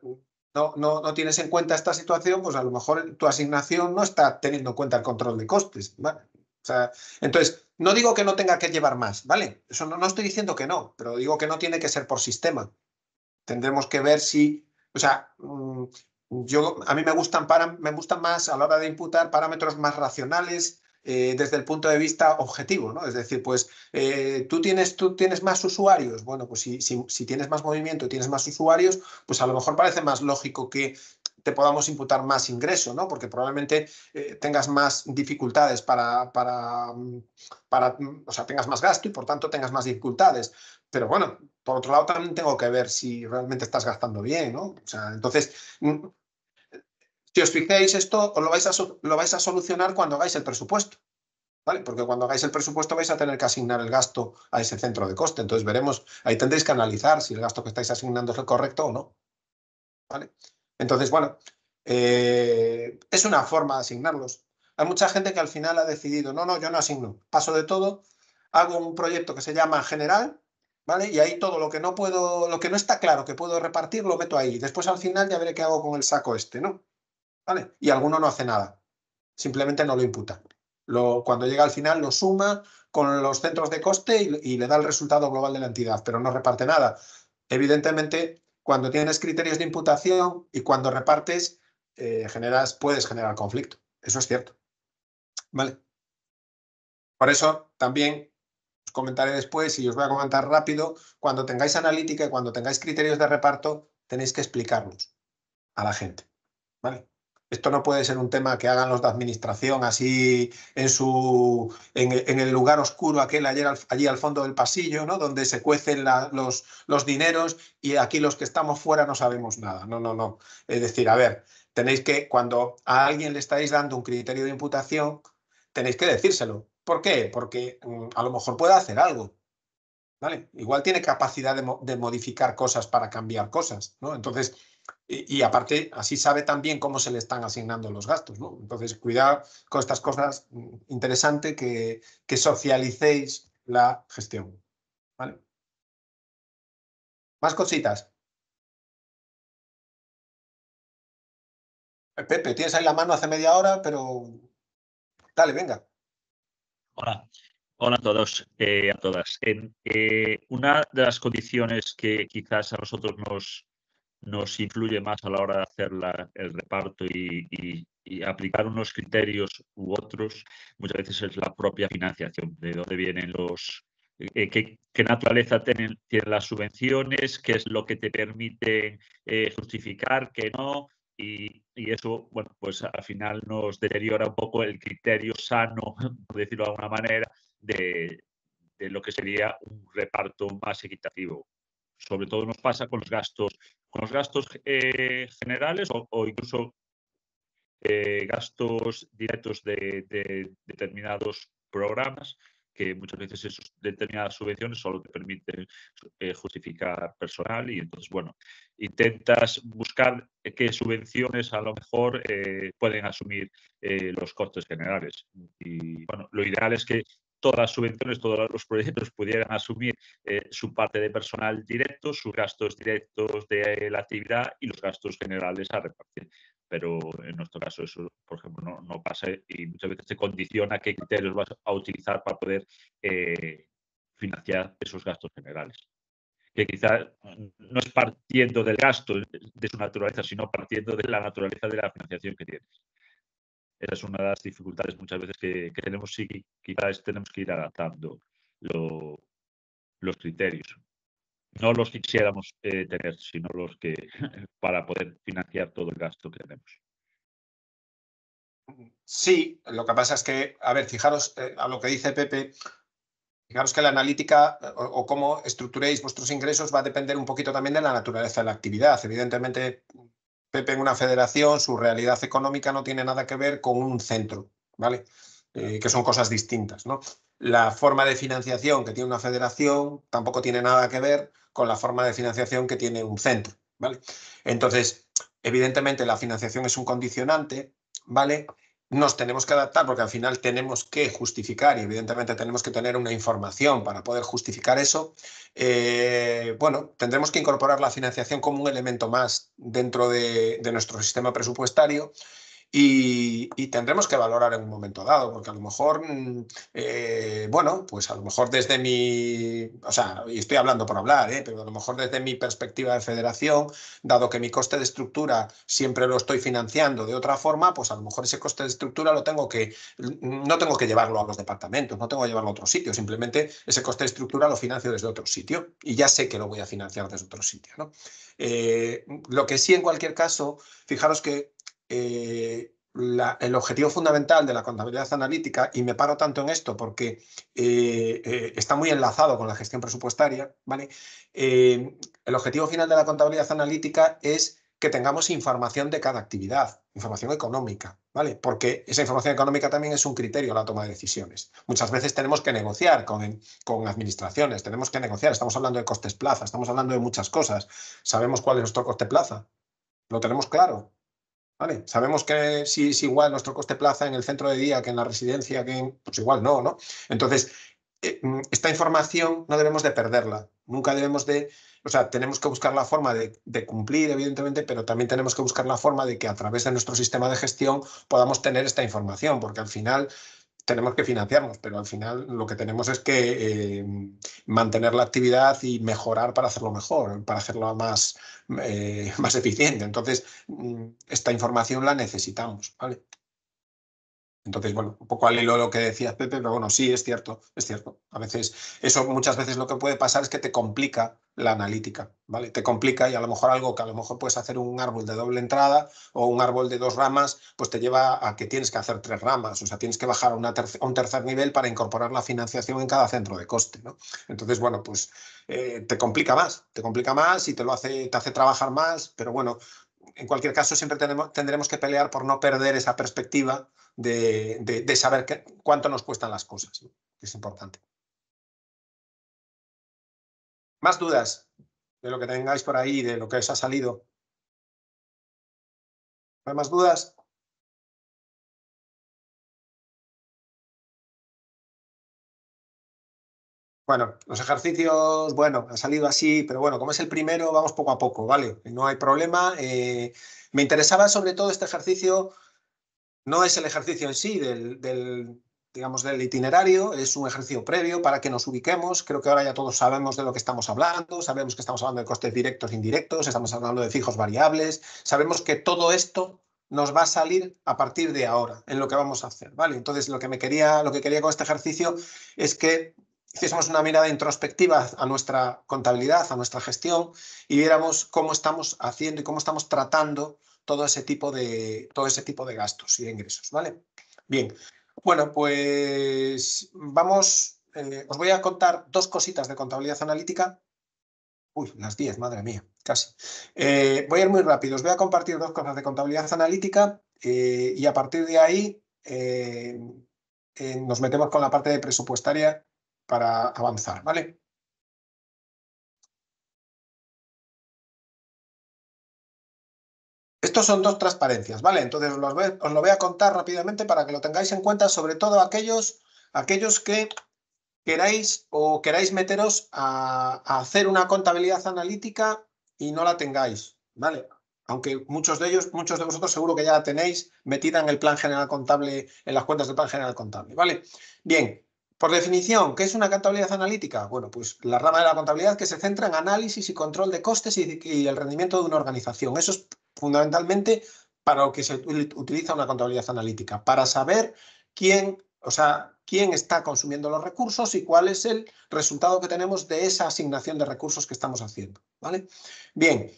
no, no, no tienes en cuenta esta situación, pues a lo mejor tu asignación no está teniendo en cuenta el control de costes, ¿vale? O sea, entonces, no digo que no tenga que llevar más, ¿vale? Eso no, no estoy diciendo que no, pero digo que no tiene que ser por sistema. Tendremos que ver si, o sea, yo, a mí me gustan, para, me gustan más a la hora de imputar parámetros más racionales, Eh, desde el punto de vista objetivo, ¿no? Es decir, pues, eh, ¿tú, tienes, tú tienes más usuarios. Bueno, pues si, si, si tienes más movimiento y tienes más usuarios, pues a lo mejor parece más lógico que te podamos imputar más ingreso, ¿no? Porque probablemente eh, tengas más dificultades para, para, para, o sea, tengas más gasto y por tanto tengas más dificultades. Pero bueno, por otro lado también tengo que ver si realmente estás gastando bien, ¿no? O sea, entonces, si os fijéis esto, os lo vais a, lo vais a solucionar cuando hagáis el presupuesto, ¿vale? Porque cuando hagáis el presupuesto vais a tener que asignar el gasto a ese centro de coste. Entonces veremos, ahí tendréis que analizar si el gasto que estáis asignando es el correcto o no, ¿vale? Entonces, bueno, eh, es una forma de asignarlos. Hay mucha gente que al final ha decidido, no, no, yo no asigno, paso de todo, hago un proyecto que se llama general, ¿vale? Y ahí todo lo que no puedo, lo que no está claro que puedo repartir, lo meto ahí. Después al final ya veré qué hago con el saco este, ¿no? ¿Vale? Y alguno no hace nada, simplemente no lo imputa. Lo, cuando llega al final lo suma con los centros de coste y, y le da el resultado global de la entidad, pero no reparte nada. Evidentemente, cuando tienes criterios de imputación y cuando repartes, eh, generas, puedes generar conflicto. Eso es cierto. ¿Vale? Por eso también os comentaré después y os voy a comentar rápido, cuando tengáis analítica y cuando tengáis criterios de reparto, tenéis que explicarlos a la gente. ¿Vale? Esto no puede ser un tema que hagan los de administración así en su en, en el lugar oscuro aquel ayer al, allí al fondo del pasillo, ¿no? Donde se cuecen la, los, los dineros y aquí los que estamos fuera no sabemos nada. No, no, no. Es decir, a ver, tenéis que, cuando a alguien le estáis dando un criterio de imputación, tenéis que decírselo. ¿Por qué? Porque um, a lo mejor puede hacer algo, ¿vale? Igual tiene capacidad de, mo de modificar cosas para cambiar cosas, ¿no? Entonces... Y, y aparte, así sabe también cómo se le están asignando los gastos, ¿no? Entonces, cuidado con estas cosas. Interesante que, que socialicéis la gestión, ¿vale? Más cositas. Pepe, tienes ahí la mano hace media hora, pero... Dale, venga. Hola. Hola a todos, eh, a todas. Eh, eh, una de las condiciones que quizás a nosotros nos... nos influye más a la hora de hacer la, el reparto y, y, y aplicar unos criterios u otros, muchas veces es la propia financiación, de dónde vienen los... Eh, qué, qué naturaleza tienen, tienen las subvenciones, qué es lo que te permite eh, justificar, qué no, y, y eso, bueno, pues al final nos deteriora un poco el criterio sano, por decirlo de alguna manera, de, de lo que sería un reparto más equitativo. Sobre todo nos pasa con los gastos, con los gastos eh, generales o, o incluso eh, gastos directos de, de determinados programas, que muchas veces esos, determinadas subvenciones solo te permiten eh, justificar personal y entonces, bueno, intentas buscar qué subvenciones a lo mejor eh, pueden asumir eh, los costes generales. Y, bueno, lo ideal es que todas las subvenciones, todos los proyectos pudieran asumir eh, su parte de personal directo, sus gastos directos de la actividad y los gastos generales a repartir. Pero en nuestro caso eso, por ejemplo, no, no pasa y muchas veces te condiciona qué criterios vas a utilizar para poder eh, financiar esos gastos generales. Que quizás no es partiendo del gasto de su naturaleza, sino partiendo de la naturaleza de la financiación que tienes. Esa es una de las dificultades muchas veces que, que tenemos y quizás tenemos que ir adaptando lo, los criterios. No los que quisiéramos eh, tener, sino los que para poder financiar todo el gasto que tenemos. Sí, lo que pasa es que, a ver, fijaros eh, a lo que dice Pepe, fijaros que la analítica o, o cómo estructuréis vuestros ingresos va a depender un poquito también de la naturaleza de la actividad. Evidentemente... Pepe en una federación, su realidad económica no tiene nada que ver con un centro, ¿vale? Eh, que son cosas distintas, ¿no? La forma de financiación que tiene una federación tampoco tiene nada que ver con la forma de financiación que tiene un centro, ¿vale? Entonces, evidentemente la financiación es un condicionante, ¿vale? Nos tenemos que adaptar porque al final tenemos que justificar y evidentemente tenemos que tener una información para poder justificar eso. Eh, bueno, tendremos que incorporar la financiación como un elemento más dentro de, de nuestro sistema presupuestario y, y tendremos que valorar en un momento dado, porque a lo mejor, eh, bueno, pues a lo mejor desde mi, o sea, y estoy hablando por hablar, eh, pero a lo mejor desde mi perspectiva de federación, dado que mi coste de estructura siempre lo estoy financiando de otra forma, pues a lo mejor ese coste de estructura lo tengo que, no tengo que llevarlo a los departamentos, no tengo que llevarlo a otro sitio, simplemente ese coste de estructura lo financio desde otro sitio y ya sé que lo voy a financiar desde otro sitio, ¿no? Eh, lo que sí, en cualquier caso, fijaros que eh, la, el objetivo fundamental de la contabilidad analítica, y me paro tanto en esto porque eh, eh, está muy enlazado con la gestión presupuestaria, ¿vale? Eh, el objetivo final de la contabilidad analítica es que tengamos información de cada actividad, información económica, ¿vale? Porque esa información económica también es un criterio a la toma de decisiones. Muchas veces tenemos que negociar con, con administraciones, tenemos que negociar, estamos hablando de costes plaza, estamos hablando de muchas cosas. Sabemos cuál es nuestro coste plaza, lo tenemos claro, ¿vale? Sabemos que si es igual nuestro coste plaza en el centro de día que en la residencia, que en, pues igual no, ¿no? Entonces, esta información no debemos de perderla, nunca debemos de... O sea, tenemos que buscar la forma de, de cumplir, evidentemente, pero también tenemos que buscar la forma de que a través de nuestro sistema de gestión podamos tener esta información, porque al final tenemos que financiarnos, pero al final lo que tenemos es que eh, mantener la actividad y mejorar para hacerlo mejor, para hacerlo más, eh, más eficiente. Entonces, esta información la necesitamos, ¿vale? Entonces, bueno, un poco al hilo de lo que decías, Pepe, pero bueno, sí, es cierto, es cierto. A veces, eso muchas veces lo que puede pasar es que te complica la analítica, ¿vale? Te complica y a lo mejor algo que a lo mejor puedes hacer un árbol de doble entrada o un árbol de dos ramas, pues te lleva a que tienes que hacer tres ramas, o sea, tienes que bajar a, una terce, a un tercer nivel para incorporar la financiación en cada centro de coste, ¿no? Entonces, bueno, pues eh, te complica más, te complica más y te lo hace, te hace trabajar más, pero bueno, en cualquier caso siempre tenemos, tendremos que pelear por no perder esa perspectiva De, de, de saber que, cuánto nos cuestan las cosas, ¿no? Es importante. ¿Más dudas de lo que tengáis por ahí, de lo que os ha salido? ¿No hay más dudas? Bueno, los ejercicios, bueno, ha salido así, pero bueno, como es el primero, vamos poco a poco, ¿vale? No hay problema. Eh, me interesaba sobre todo este ejercicio. No es el ejercicio en sí del, del, digamos, del itinerario, es un ejercicio previo para que nos ubiquemos. Creo que ahora ya todos sabemos de lo que estamos hablando, sabemos que estamos hablando de costes directos e indirectos, estamos hablando de fijos variables, sabemos que todo esto nos va a salir a partir de ahora, en lo que vamos a hacer, ¿vale? Entonces, lo que me quería, lo que quería con este ejercicio es que hiciésemos una mirada introspectiva a nuestra contabilidad, a nuestra gestión, y viéramos cómo estamos haciendo y cómo estamos tratando todo ese tipo de, todo ese tipo de gastos y de ingresos, ¿vale? Bien, bueno, pues vamos, eh, os voy a contar dos cositas de contabilidad analítica. Uy, las diez, madre mía, casi. Eh, voy a ir muy rápido, os voy a compartir dos cosas de contabilidad analítica eh, y a partir de ahí eh, eh, nos metemos con la parte de presupuestaria para avanzar, ¿vale? Estos son dos transparencias, ¿vale? Entonces os, los voy, os lo voy a contar rápidamente para que lo tengáis en cuenta, sobre todo aquellos, aquellos que queráis o queráis meteros a, a hacer una contabilidad analítica y no la tengáis, ¿vale? Aunque muchos de ellos, muchos de vosotros seguro que ya la tenéis metida en el plan general contable, en las cuentas del plan general contable, ¿vale? Bien. Por definición, ¿qué es una contabilidad analítica? Bueno, pues la rama de la contabilidad que se centra en análisis y control de costes y, y el rendimiento de una organización. Eso es fundamentalmente para lo que se utiliza una contabilidad analítica, para saber quién, o sea, quién está consumiendo los recursos y cuál es el resultado que tenemos de esa asignación de recursos que estamos haciendo, ¿vale? Bien,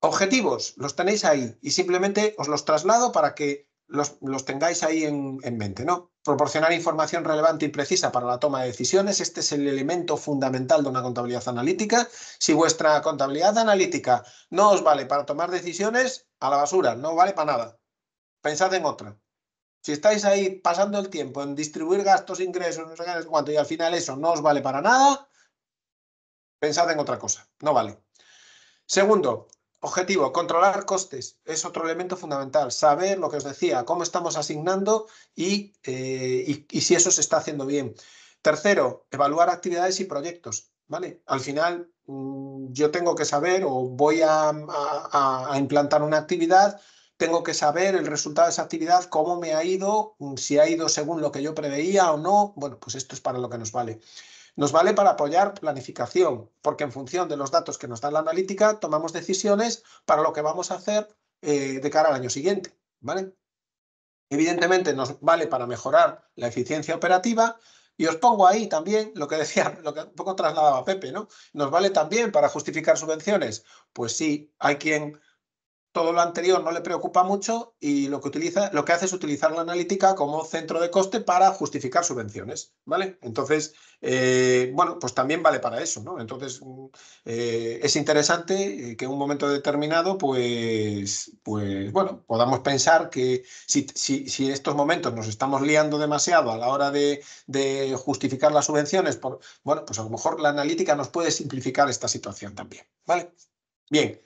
objetivos, los tenéis ahí y simplemente os los traslado para que Los, los tengáis ahí en, en mente, ¿no? Proporcionar información relevante y precisa para la toma de decisiones. Este es el elemento fundamental de una contabilidad analítica. Si vuestra contabilidad analítica no os vale para tomar decisiones, a la basura, no vale para nada. Pensad en otra. Si estáis ahí pasando el tiempo en distribuir gastos, ingresos, no sé qué, cuánto, y al final eso no os vale para nada, pensad en otra cosa, no vale. Segundo, objetivo, controlar costes, es otro elemento fundamental, saber lo que os decía, cómo estamos asignando y, eh, y, y si eso se está haciendo bien. Tercero, evaluar actividades y proyectos, ¿vale? Al final mmm, yo tengo que saber o voy a, a, a implantar una actividad, tengo que saber el resultado de esa actividad, cómo me ha ido, si ha ido según lo que yo preveía o no. Bueno, pues esto es para lo que nos vale. Nos vale para apoyar planificación, porque en función de los datos que nos da la analítica, tomamos decisiones para lo que vamos a hacer eh, de cara al año siguiente, ¿vale? Evidentemente nos vale para mejorar la eficiencia operativa y os pongo ahí también lo que decía, lo que un poco trasladaba Pepe, ¿no? ¿Nos vale también para justificar subvenciones? Pues sí, hay quien todo lo anterior no le preocupa mucho y lo que utiliza, lo que hace es utilizar la analítica como centro de coste para justificar subvenciones, ¿vale? Entonces, eh, bueno, pues también vale para eso, ¿no? Entonces, eh, es interesante que en un momento determinado, pues, pues bueno, podamos pensar que si, si, si en estos momentos nos estamos liando demasiado a la hora de, de justificar las subvenciones, por, bueno, pues a lo mejor la analítica nos puede simplificar esta situación también, ¿vale? Bien.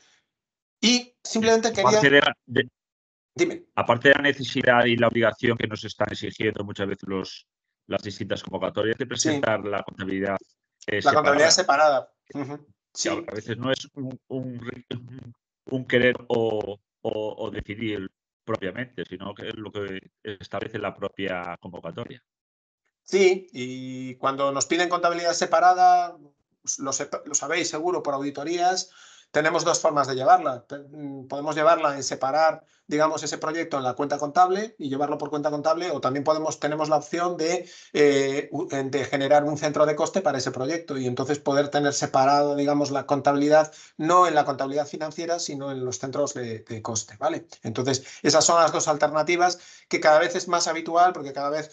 Y simplemente quería... Aparte de, la, de, Dime. Aparte de la necesidad y la obligación que nos están exigiendo muchas veces los, las distintas convocatorias de presentar sí. la contabilidad eh, La contabilidad separada. separada. Uh-huh. Sí. A veces no es un, un, un querer o, o, o decidir propiamente, sino que es lo que establece la propia convocatoria. Sí, y cuando nos piden contabilidad separada, lo, sepa, lo sabéis seguro por auditorías, tenemos dos formas de llevarla. Podemos llevarla en separar, digamos, ese proyecto en la cuenta contable y llevarlo por cuenta contable, o también podemos, tenemos la opción de, eh, de generar un centro de coste para ese proyecto y entonces poder tener separado, digamos, la contabilidad, no en la contabilidad financiera, sino en los centros de, de coste, ¿vale? Entonces, esas son las dos alternativas que cada vez es más habitual porque cada vez,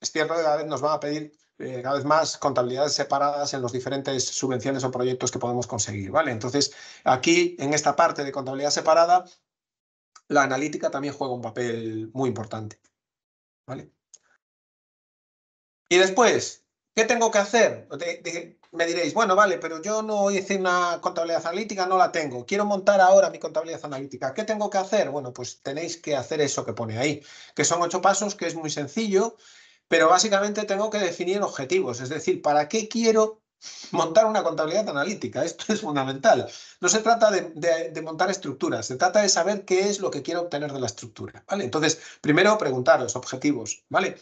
es cierto que cada vez nos van a pedir cada vez más contabilidades separadas en las diferentes subvenciones o proyectos que podemos conseguir, ¿vale? Entonces, aquí, en esta parte de contabilidad separada, la analítica también juega un papel muy importante, ¿vale? Y después, ¿qué tengo que hacer? De, de, me diréis, bueno, vale, pero yo no hice una contabilidad analítica, no la tengo. Quiero montar ahora mi contabilidad analítica. ¿Qué tengo que hacer? Bueno, pues tenéis que hacer eso que pone ahí, que son ocho pasos, que es muy sencillo. Pero básicamente tengo que definir objetivos, es decir, ¿para qué quiero montar una contabilidad analítica? Esto es fundamental. No se trata de, de, de montar estructuras, se trata de saber qué es lo que quiero obtener de la estructura, ¿vale? Entonces, primero, preguntaros objetivos, ¿vale?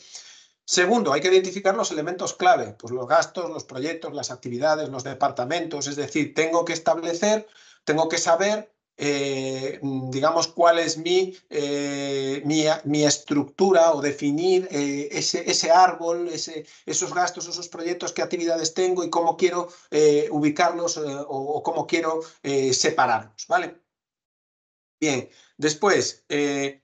Segundo, hay que identificar los elementos clave, pues los gastos, los proyectos, las actividades, los departamentos, es decir, tengo que establecer, tengo que saber... Eh, digamos, cuál es mi, eh, mi, mi estructura o definir eh, ese, ese árbol, ese, esos gastos, esos proyectos, qué actividades tengo y cómo quiero eh, ubicarlos eh, o, o cómo quiero eh, separarlos, ¿vale? Bien, después... Eh,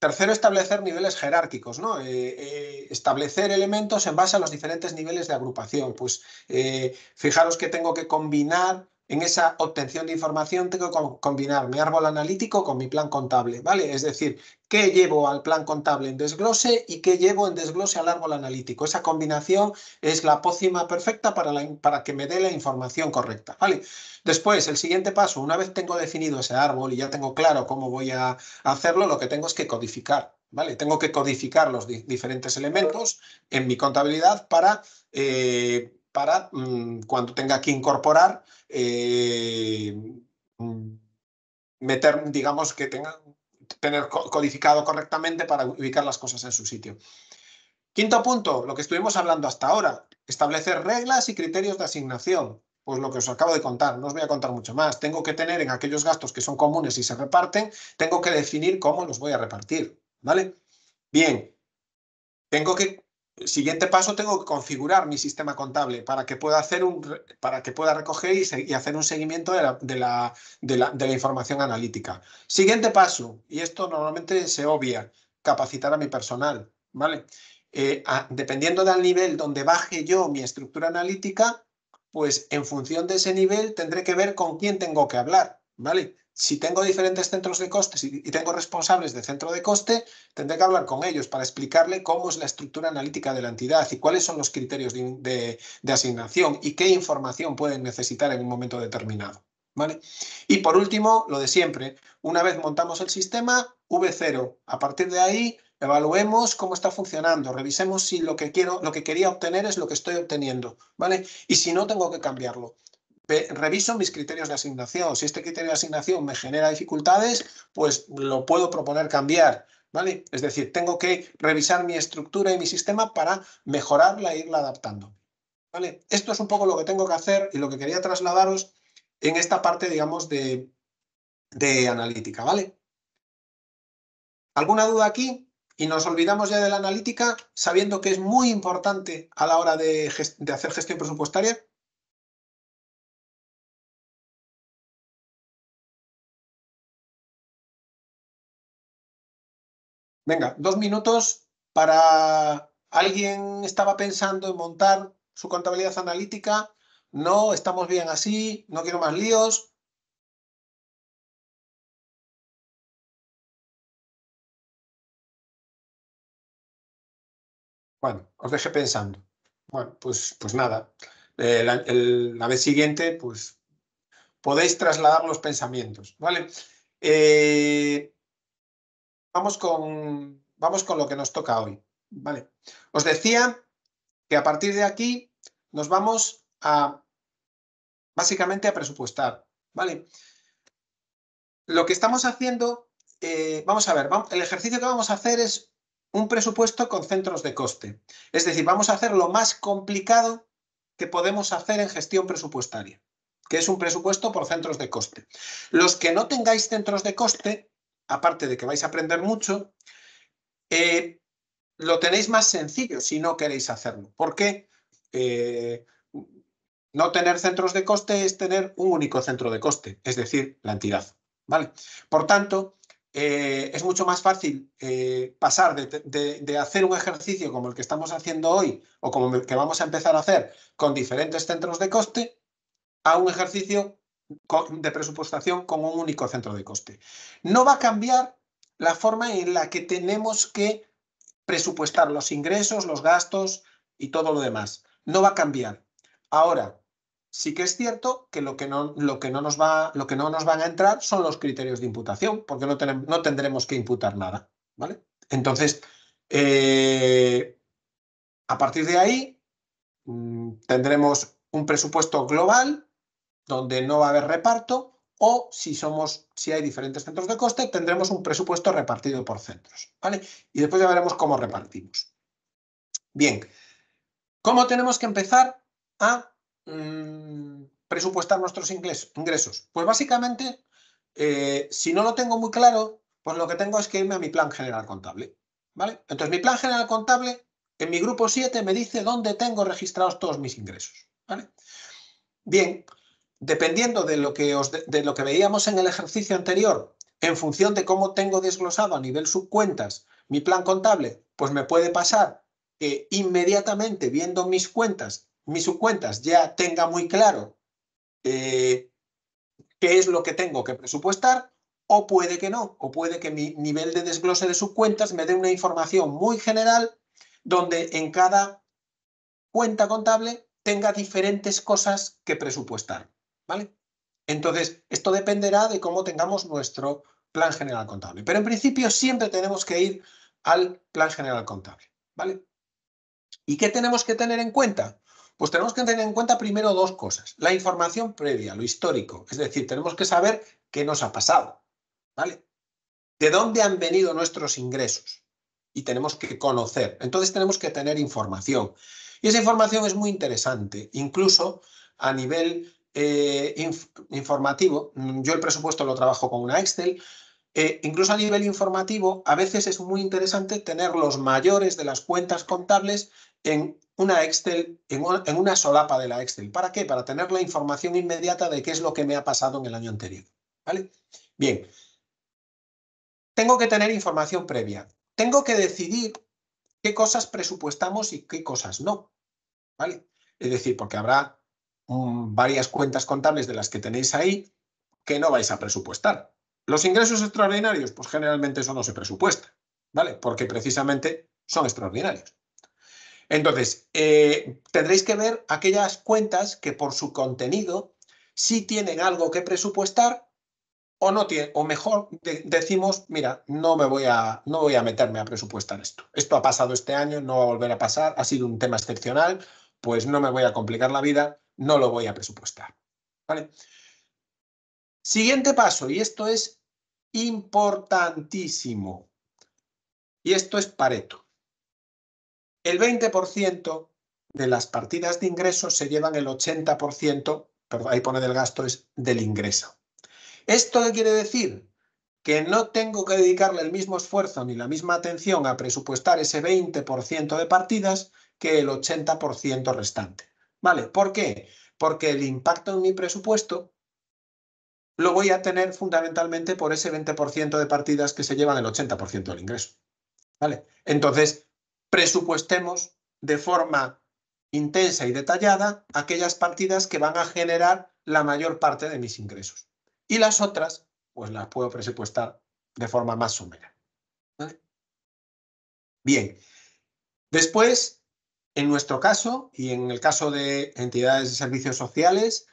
Tercero, establecer niveles jerárquicos, ¿no? Eh, eh, establecer elementos en base a los diferentes niveles de agrupación. Pues eh, fijaros que tengo que combinar, en esa obtención de información, tengo que combinar mi árbol analítico con mi plan contable, ¿vale? Es decir, qué llevo al plan contable en desglose y qué llevo en desglose al árbol analítico. Esa combinación es la pócima perfecta para, la, para que me dé la información correcta, ¿vale? Después, el siguiente paso, una vez tengo definido ese árbol y ya tengo claro cómo voy a hacerlo, lo que tengo es que codificar, ¿vale? Tengo que codificar los di- diferentes elementos en mi contabilidad para... Eh, para mmm, cuando tenga que incorporar, eh, meter, digamos, que tenga, tener codificado correctamente para ubicar las cosas en su sitio. Quinto punto, lo que estuvimos hablando hasta ahora, establecer reglas y criterios de asignación. Pues lo que os acabo de contar, no os voy a contar mucho más. Tengo que tener en aquellos gastos que son comunes y se reparten, tengo que definir cómo los voy a repartir, ¿vale? Bien, tengo que... Siguiente paso, tengo que configurar mi sistema contable para que pueda, hacer un, para que pueda recoger y, se, y hacer un seguimiento de la, de, la, de, la, de la información analítica. Siguiente paso, y esto normalmente se obvia, capacitar a mi personal, ¿vale? Eh, a, dependiendo del nivel donde baje yo mi estructura analítica, pues en función de ese nivel tendré que ver con quién tengo que hablar, ¿vale? Si tengo diferentes centros de costes y tengo responsables de centro de coste, tendré que hablar con ellos para explicarle cómo es la estructura analítica de la entidad y cuáles son los criterios de, de, de asignación y qué información pueden necesitar en un momento determinado, ¿vale? Y por último, lo de siempre, una vez montamos el sistema, uve cero. A partir de ahí, evaluemos cómo está funcionando, revisemos si lo que quiero, lo que quería obtener es lo que estoy obteniendo, ¿vale? Y si no, tengo que cambiarlo. Reviso mis criterios de asignación. Si este criterio de asignación me genera dificultades, pues lo puedo proponer cambiar, ¿vale? Es decir, tengo que revisar mi estructura y mi sistema para mejorarla e irla adaptando, ¿vale? Esto es un poco lo que tengo que hacer y lo que quería trasladaros en esta parte, digamos, de, de analítica, ¿vale? ¿Alguna duda aquí? Y nos olvidamos ya de la analítica, sabiendo que es muy importante a la hora de, de hacer gestión presupuestaria. Venga, dos minutos para... ¿Alguien estaba pensando en montar su contabilidad analítica? No, estamos bien así, no quiero más líos. Bueno, os dejé pensando. Bueno, pues, pues nada. Eh, la, el, la vez siguiente, pues podéis trasladar los pensamientos, ¿vale? Eh, Vamos con, vamos con lo que nos toca hoy, ¿vale? Os decía que a partir de aquí nos vamos a, básicamente, a presupuestar, ¿vale? Lo que estamos haciendo, eh, vamos a ver, vamos, el ejercicio que vamos a hacer es un presupuesto con centros de coste. Es decir, vamos a hacer lo más complicado que podemos hacer en gestión presupuestaria, que es un presupuesto por centros de coste. Los que no tengáis centros de coste, aparte de que vais a aprender mucho, eh, lo tenéis más sencillo si no queréis hacerlo. ¿Por qué? Eh, no tener centros de coste es tener un único centro de coste, es decir, la entidad, ¿vale? Por tanto, eh, es mucho más fácil eh, pasar de, de, de hacer un ejercicio como el que estamos haciendo hoy o como el que vamos a empezar a hacer con diferentes centros de coste a un ejercicio de presupuestación con un único centro de coste. No va a cambiar la forma en la que tenemos que presupuestar los ingresos, los gastos y todo lo demás. No va a cambiar. Ahora, sí que es cierto que lo que no, lo que no, nos, va, lo que no nos van a entrar son los criterios de imputación, porque no, tenemos, no tendremos que imputar nada, ¿vale? Entonces, eh, a partir de ahí, mmm, tendremos un presupuesto global donde no va a haber reparto, o si somos, si hay diferentes centros de coste, tendremos un presupuesto repartido por centros, ¿vale? Y después ya veremos cómo repartimos. Bien, ¿cómo tenemos que empezar a mmm, presupuestar nuestros ingresos? Pues básicamente, eh, si no lo tengo muy claro, pues lo que tengo es que irme a mi plan general contable, ¿vale? Entonces, mi plan general contable, en mi grupo siete, me dice dónde tengo registrados todos mis ingresos, ¿vale? Bien. Dependiendo de lo que os de, de lo que veíamos en el ejercicio anterior, en función de cómo tengo desglosado a nivel subcuentas mi plan contable, pues me puede pasar que inmediatamente viendo mis cuentas, mis subcuentas, ya tenga muy claro eh, qué es lo que tengo que presupuestar, o puede que no, o puede que mi nivel de desglose de subcuentas me dé una información muy general donde en cada cuenta contable tenga diferentes cosas que presupuestar, ¿vale? Entonces, esto dependerá de cómo tengamos nuestro plan general contable. Pero en principio siempre tenemos que ir al plan general contable, ¿vale? ¿Y qué tenemos que tener en cuenta? Pues tenemos que tener en cuenta primero dos cosas. La información previa, lo histórico. Es decir, tenemos que saber qué nos ha pasado, ¿vale? De dónde han venido nuestros ingresos. Y tenemos que conocer. Entonces tenemos que tener información. Y esa información es muy interesante. Incluso a nivel... Eh, inf informativo, yo el presupuesto lo trabajo con una Excel, eh, incluso a nivel informativo a veces es muy interesante tener los mayores de las cuentas contables en una Excel, en, un, en una solapa de la Excel. ¿Para qué? Para tener la información inmediata de qué es lo que me ha pasado en el año anterior, ¿vale? Bien, tengo que tener información previa, tengo que decidir qué cosas presupuestamos y qué cosas no, ¿vale? Es decir, porque habrá varias cuentas contables de las que tenéis ahí que no vais a presupuestar. Los ingresos extraordinarios, pues generalmente eso no se presupuesta, ¿vale? Porque precisamente son extraordinarios. Entonces, eh, tendréis que ver aquellas cuentas que por su contenido sí tienen algo que presupuestar o no tienen, o mejor de, decimos, mira, no me voy a, no voy a meterme a presupuestar esto. Esto ha pasado este año, no va a volver a pasar, ha sido un tema excepcional, pues no me voy a complicar la vida, no lo voy a presupuestar, ¿vale? Siguiente paso, y esto es importantísimo. Y esto es Pareto. El veinte por ciento de las partidas de ingresos se llevan el ochenta por ciento, perdón, ahí pone del gasto, es del ingreso. ¿Esto qué quiere decir? Que no tengo que dedicarle el mismo esfuerzo ni la misma atención a presupuestar ese veinte por ciento de partidas que el ochenta por ciento restante. ¿Vale? ¿Por qué? Porque el impacto en mi presupuesto lo voy a tener fundamentalmente por ese veinte por ciento de partidas que se llevan el ochenta por ciento del ingreso. ¿Vale? Entonces, presupuestemos de forma intensa y detallada aquellas partidas que van a generar la mayor parte de mis ingresos. Y las otras, pues las puedo presupuestar de forma más somera. ¿Vale? Bien. Después, en nuestro caso y en el caso de entidades de servicios sociales,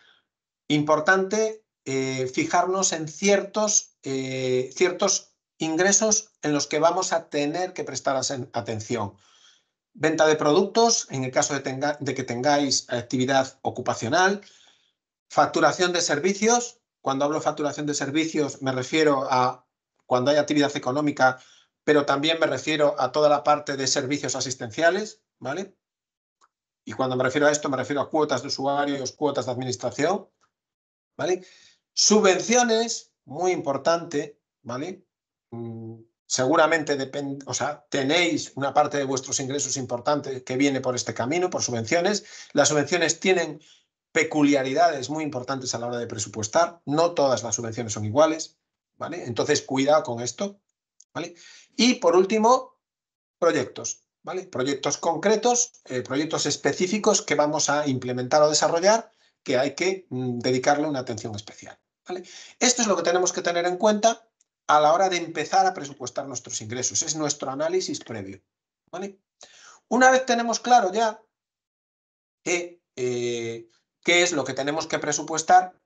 importante eh, fijarnos en ciertos, eh, ciertos ingresos en los que vamos a tener que prestar atención. Venta de productos, en el caso de, tenga, de que tengáis actividad ocupacional, facturación de servicios. Cuando hablo de facturación de servicios me refiero a cuando hay actividad económica, pero también me refiero a toda la parte de servicios asistenciales, ¿vale? Y cuando me refiero a esto me refiero a cuotas de usuarios, cuotas de administración, ¿vale? Subvenciones, muy importante, ¿vale? Seguramente depende, o sea, tenéis una parte de vuestros ingresos importante que viene por este camino, por subvenciones. Las subvenciones tienen peculiaridades muy importantes a la hora de presupuestar. No todas las subvenciones son iguales, ¿vale? Entonces, cuidado con esto, ¿vale? Y, por último, proyectos, ¿vale? Proyectos concretos, eh, proyectos específicos que vamos a implementar o desarrollar, que hay que mm, dedicarle una atención especial, ¿vale? Esto es lo que tenemos que tener en cuenta a la hora de empezar a presupuestar nuestros ingresos. Es nuestro análisis previo, ¿vale? Una vez tenemos claro ya que... Eh, qué es lo que tenemos que presupuestar,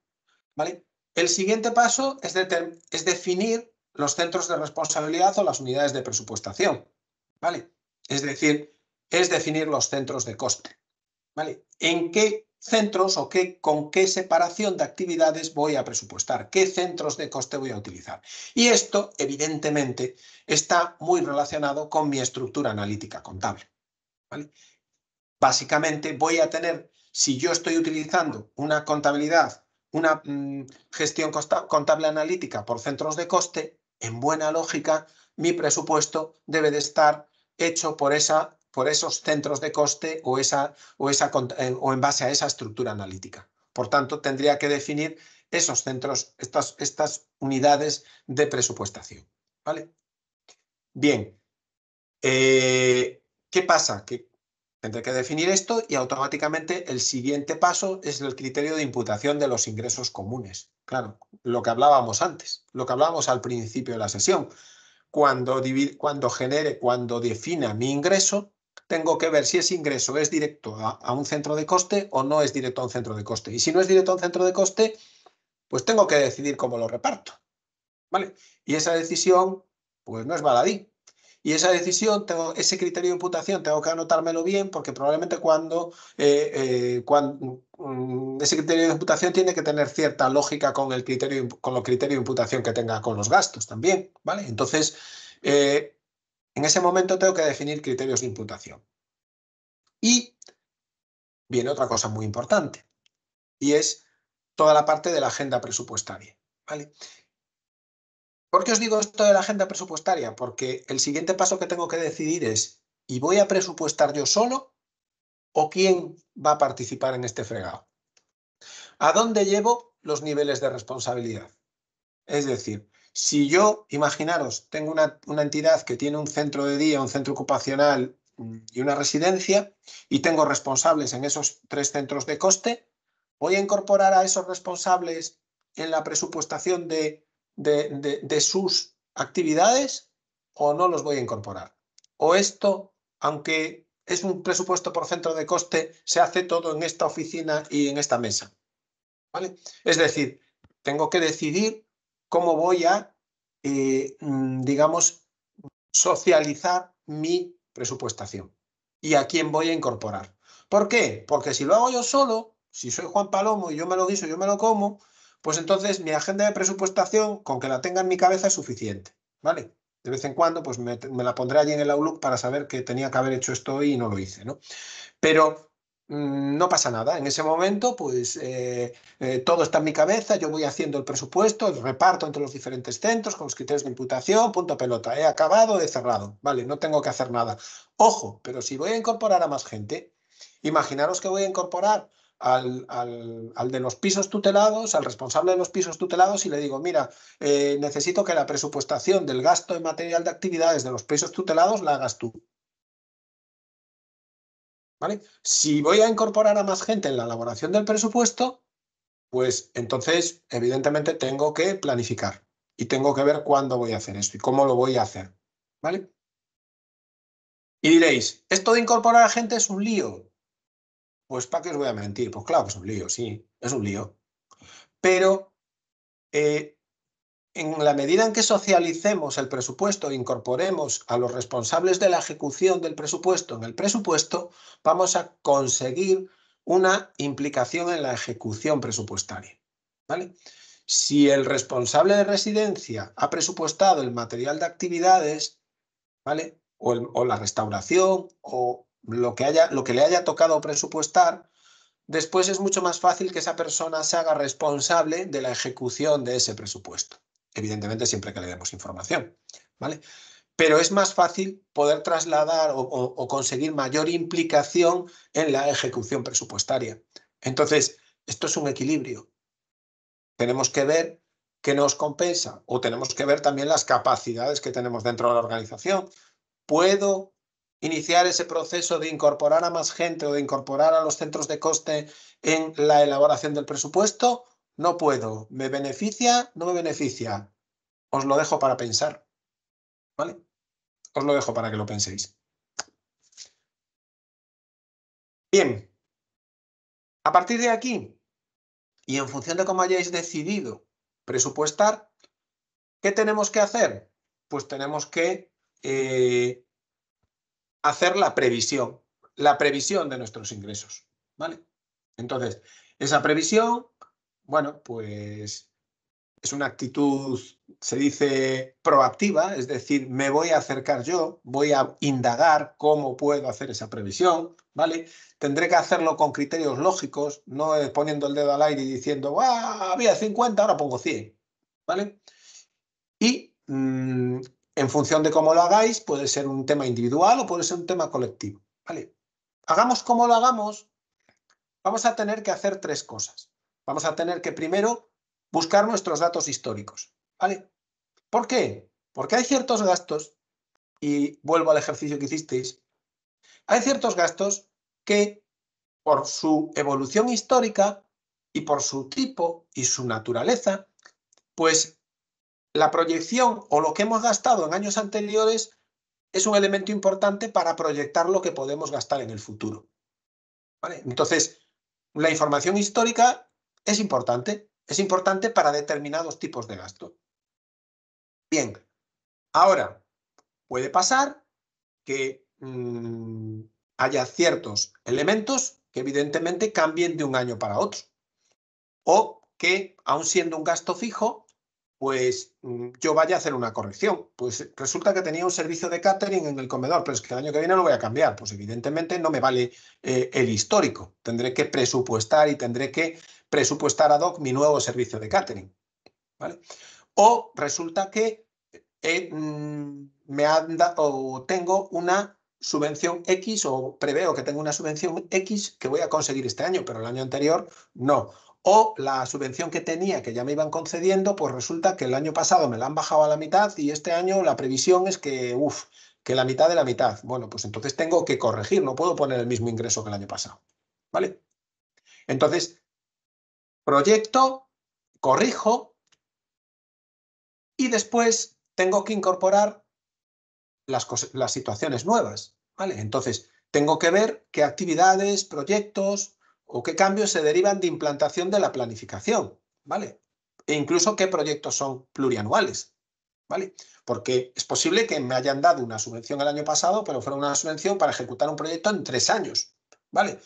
¿vale? El siguiente paso es, de, es definir los centros de responsabilidad o las unidades de presupuestación, ¿vale? Es decir, es definir los centros de coste, ¿vale? ¿En qué centros o qué, con qué separación de actividades voy a presupuestar? ¿Qué centros de coste voy a utilizar? Y esto, evidentemente, está muy relacionado con mi estructura analítica contable, ¿vale? Básicamente voy a tener... Si yo estoy utilizando una contabilidad, una mmm, gestión contable analítica por centros de coste, en buena lógica, mi presupuesto debe de estar hecho por, esa, por esos centros de coste o, esa, o, esa, o en base a esa estructura analítica. Por tanto, tendría que definir esos centros, estas, estas unidades de presupuestación, ¿vale? Bien, eh, ¿qué pasa? Que tendré que definir esto y automáticamente el siguiente paso es el criterio de imputación de los ingresos comunes. Claro, lo que hablábamos antes, lo que hablábamos al principio de la sesión. Cuando, cuando genere, cuando defina mi ingreso, tengo que ver si ese ingreso es directo a, a un centro de coste o no es directo a un centro de coste. Y si no es directo a un centro de coste, pues tengo que decidir cómo lo reparto, ¿vale? Y esa decisión, pues no es baladí. Y esa decisión, tengo, ese criterio de imputación, tengo que anotármelo bien porque probablemente cuando, eh, eh, cuando um, ese criterio de imputación tiene que tener cierta lógica con el criterio, con los criterios de imputación que tenga con los gastos también, ¿vale? Entonces, eh, en ese momento tengo que definir criterios de imputación. Y viene otra cosa muy importante y es toda la parte de la agenda presupuestaria, ¿vale? ¿Por qué os digo esto de la agenda presupuestaria? Porque el siguiente paso que tengo que decidir es, ¿y voy a presupuestar yo solo o quién va a participar en este fregado? ¿A dónde llevo los niveles de responsabilidad? Es decir, si yo, imaginaros, tengo una, una entidad que tiene un centro de día, un centro ocupacional y una residencia y tengo responsables en esos tres centros de coste, voy a incorporar a esos responsables en la presupuestación de... De, de, de sus actividades o no los voy a incorporar. O esto, aunque es un presupuesto por centro de coste, se hace todo en esta oficina y en esta mesa, ¿vale? Es decir, tengo que decidir cómo voy a, eh, digamos, socializar mi presupuestación y a quién voy a incorporar. ¿Por qué? Porque si lo hago yo solo, si soy Juan Palomo y yo me lo guiso, yo me lo como, pues entonces mi agenda de presupuestación, con que la tenga en mi cabeza, es suficiente, ¿vale? De vez en cuando pues me, me la pondré allí en el Outlook para saber que tenía que haber hecho esto hoy y no lo hice, ¿no? Pero mmm, no pasa nada. En ese momento, pues eh, eh, todo está en mi cabeza, yo voy haciendo el presupuesto, el reparto entre los diferentes centros, con los criterios de imputación, punto pelota. He acabado, he cerrado, ¿vale? No tengo que hacer nada. Ojo, pero si voy a incorporar a más gente, imaginaros que voy a incorporar Al, al, al de los pisos tutelados, al responsable de los pisos tutelados, y le digo, mira, eh, necesito que la presupuestación del gasto en material de actividades de los pisos tutelados la hagas tú. ¿Vale? Si voy a incorporar a más gente en la elaboración del presupuesto, pues entonces evidentemente tengo que planificar y tengo que ver cuándo voy a hacer esto y cómo lo voy a hacer. ¿Vale? Y diréis, esto de incorporar a gente es un lío. Pues ¿para qué os voy a mentir? Pues claro que es un lío, sí, es un lío. Pero eh, en la medida en que socialicemos el presupuesto e incorporemos a los responsables de la ejecución del presupuesto en el presupuesto, vamos a conseguir una implicación en la ejecución presupuestaria, ¿vale? Si el responsable de residencia ha presupuestado el material de actividades, ¿vale? O, el, o la restauración o... Lo que, haya, lo que le haya tocado presupuestar, después es mucho más fácil que esa persona se haga responsable de la ejecución de ese presupuesto. Evidentemente, siempre que le demos información, ¿vale? Pero es más fácil poder trasladar o, o, o conseguir mayor implicación en la ejecución presupuestaria. Entonces, esto es un equilibrio. Tenemos que ver qué nos compensa o tenemos que ver también las capacidades que tenemos dentro de la organización. ¿Puedo iniciar ese proceso de incorporar a más gente o de incorporar a los centros de coste en la elaboración del presupuesto? No puedo. ¿Me beneficia? ¿No me beneficia? Os lo dejo para pensar, ¿vale? Os lo dejo para que lo penséis. Bien. A partir de aquí, y en función de cómo hayáis decidido presupuestar, ¿qué tenemos que hacer? Pues tenemos que... Eh, hacer la previsión, la previsión de nuestros ingresos, ¿vale? Entonces, esa previsión, bueno, pues es una actitud, se dice, proactiva, es decir, me voy a acercar yo, voy a indagar cómo puedo hacer esa previsión, ¿vale? Tendré que hacerlo con criterios lógicos, no poniendo el dedo al aire y diciendo, ¡ah, había cincuenta, ahora pongo cien! ¿Vale? Y... Mmm, en función de cómo lo hagáis, puede ser un tema individual o puede ser un tema colectivo, ¿vale? Hagamos como lo hagamos, vamos a tener que hacer tres cosas. Vamos a tener que primero buscar nuestros datos históricos, ¿vale? ¿Por qué? Porque hay ciertos gastos, y vuelvo al ejercicio que hicisteis, hay ciertos gastos que por su evolución histórica y por su tipo y su naturaleza, pues... la proyección o lo que hemos gastado en años anteriores es un elemento importante para proyectar lo que podemos gastar en el futuro, ¿vale? Entonces, la información histórica es importante, es importante para determinados tipos de gasto. Bien, ahora puede pasar que mmm, haya ciertos elementos que evidentemente cambien de un año para otro o que, aun siendo un gasto fijo, pues yo vaya a hacer una corrección. Pues resulta que tenía un servicio de catering en el comedor, pero es que el año que viene lo voy a cambiar. Pues evidentemente no me vale eh, el histórico. Tendré que presupuestar y tendré que presupuestar ad hoc mi nuevo servicio de catering, ¿vale? O resulta que eh, me han dado, o tengo una subvención X o preveo que tengo una subvención X que voy a conseguir este año, pero el año anterior no. O la subvención que tenía, que ya me iban concediendo, pues resulta que el año pasado me la han bajado a la mitad y este año la previsión es que, uff, que la mitad de la mitad. Bueno, pues entonces tengo que corregir, no puedo poner el mismo ingreso que el año pasado, ¿vale? Entonces, proyecto, corrijo y después tengo que incorporar las, las situaciones nuevas, ¿vale? Entonces, tengo que ver qué actividades, proyectos... o qué cambios se derivan de implantación de la planificación, ¿vale? E incluso qué proyectos son plurianuales, ¿vale? Porque es posible que me hayan dado una subvención el año pasado, pero fuera una subvención para ejecutar un proyecto en tres años, ¿vale?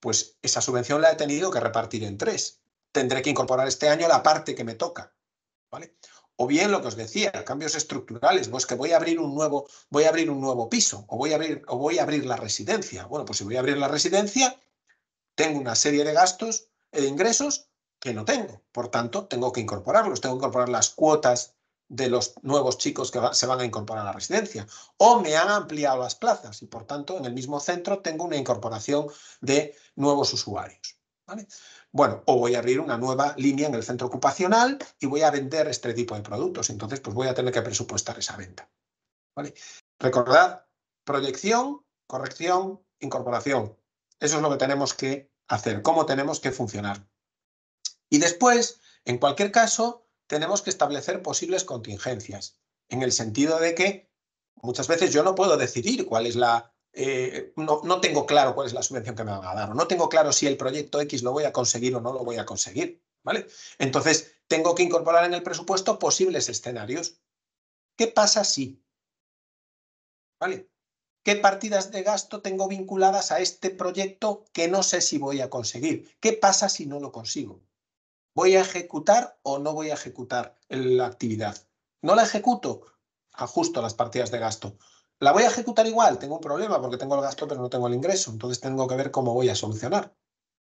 Pues esa subvención la he tenido que repartir en tres. tendré que incorporar este año la parte que me toca, ¿vale? O bien lo que os decía, cambios estructurales, pues que voy a abrir un nuevo, voy a abrir un nuevo piso, o voy a abrir, o voy a abrir la residencia. Bueno, pues si voy a abrir la residencia, tengo una serie de gastos, de ingresos que no tengo. Por tanto, tengo que incorporarlos, tengo que incorporar las cuotas de los nuevos chicos que va, se van a incorporar a la residencia. O me han ampliado las plazas y, por tanto, en el mismo centro tengo una incorporación de nuevos usuarios, ¿vale? Bueno, o voy a abrir una nueva línea en el centro ocupacional y voy a vender este tipo de productos. Entonces, pues voy a tener que presupuestar esa venta, ¿vale? Recordad, proyección, corrección, incorporación. Eso es lo que tenemos que hacer, cómo tenemos que funcionar. Y después, en cualquier caso, tenemos que establecer posibles contingencias, en el sentido de que muchas veces yo no puedo decidir cuál es la... Eh, no, no tengo claro cuál es la subvención que me van a dar, o no tengo claro si el proyecto X lo voy a conseguir o no lo voy a conseguir, ¿vale? Entonces, tengo que incorporar en el presupuesto posibles escenarios. ¿Qué pasa si? ¿Vale? ¿Qué partidas de gasto tengo vinculadas a este proyecto que no sé si voy a conseguir? ¿Qué pasa si no lo consigo? ¿Voy a ejecutar o no voy a ejecutar la actividad? ¿No la ejecuto? Ajusto las partidas de gasto. ¿La voy a ejecutar igual? Tengo un problema porque tengo el gasto pero no tengo el ingreso. Entonces tengo que ver cómo voy a solucionar,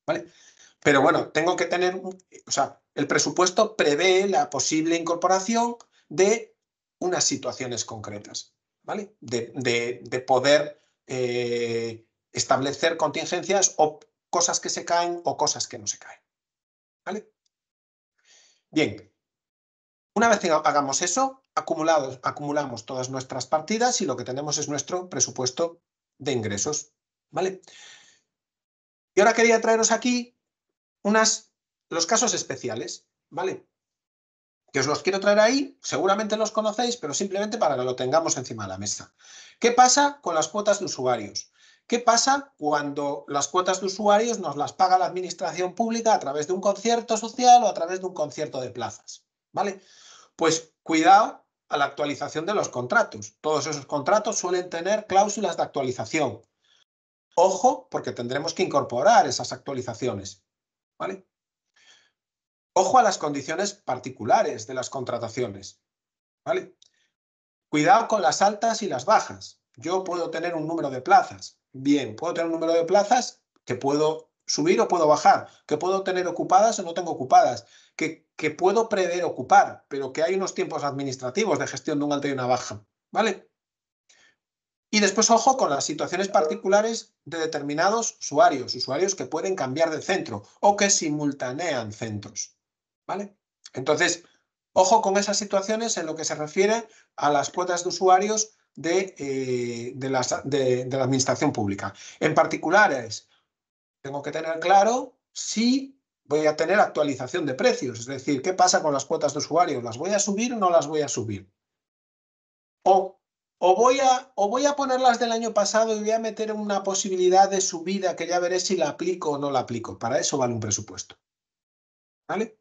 ¿vale? Pero bueno, tengo que tener... O sea, el presupuesto prevé la posible incorporación de unas situaciones concretas, ¿vale? De, de, de poder eh, establecer contingencias o cosas que se caen o cosas que no se caen, ¿vale? Bien, una vez que hagamos eso, acumulados, acumulamos todas nuestras partidas y lo que tenemos es nuestro presupuesto de ingresos, ¿vale? Y ahora quería traeros aquí unas, los casos especiales, ¿vale? Que os los quiero traer ahí, seguramente los conocéis, pero simplemente para que lo tengamos encima de la mesa. ¿Qué pasa con las cuotas de usuarios? ¿Qué pasa cuando las cuotas de usuarios nos las paga la administración pública a través de un concierto social o a través de un concierto de plazas, ¿vale? Pues cuidado a la actualización de los contratos. Todos esos contratos suelen tener cláusulas de actualización. Ojo, porque tendremos que incorporar esas actualizaciones, ¿vale? Ojo a las condiciones particulares de las contrataciones, ¿vale? Cuidado con las altas y las bajas. Yo puedo tener un número de plazas. Bien, puedo tener un número de plazas que puedo subir o puedo bajar, que puedo tener ocupadas o no tengo ocupadas, que, que puedo prever ocupar, pero que hay unos tiempos administrativos de gestión de un alta y una baja, ¿vale? Y después, ojo, con las situaciones particulares de determinados usuarios, usuarios que pueden cambiar de centro o que simultanean centros, ¿vale? Entonces, ojo con esas situaciones en lo que se refiere a las cuotas de usuarios De, eh, de, las, de, de la administración pública. En particular, tengo que tener claro si voy a tener actualización de precios, es decir, qué pasa con las cuotas de usuario, ¿las voy a subir o no las voy a subir? O, o, voy a, o voy a ponerlas del año pasado y voy a meter una posibilidad de subida que ya veré si la aplico o no la aplico. Para eso vale un presupuesto, ¿vale?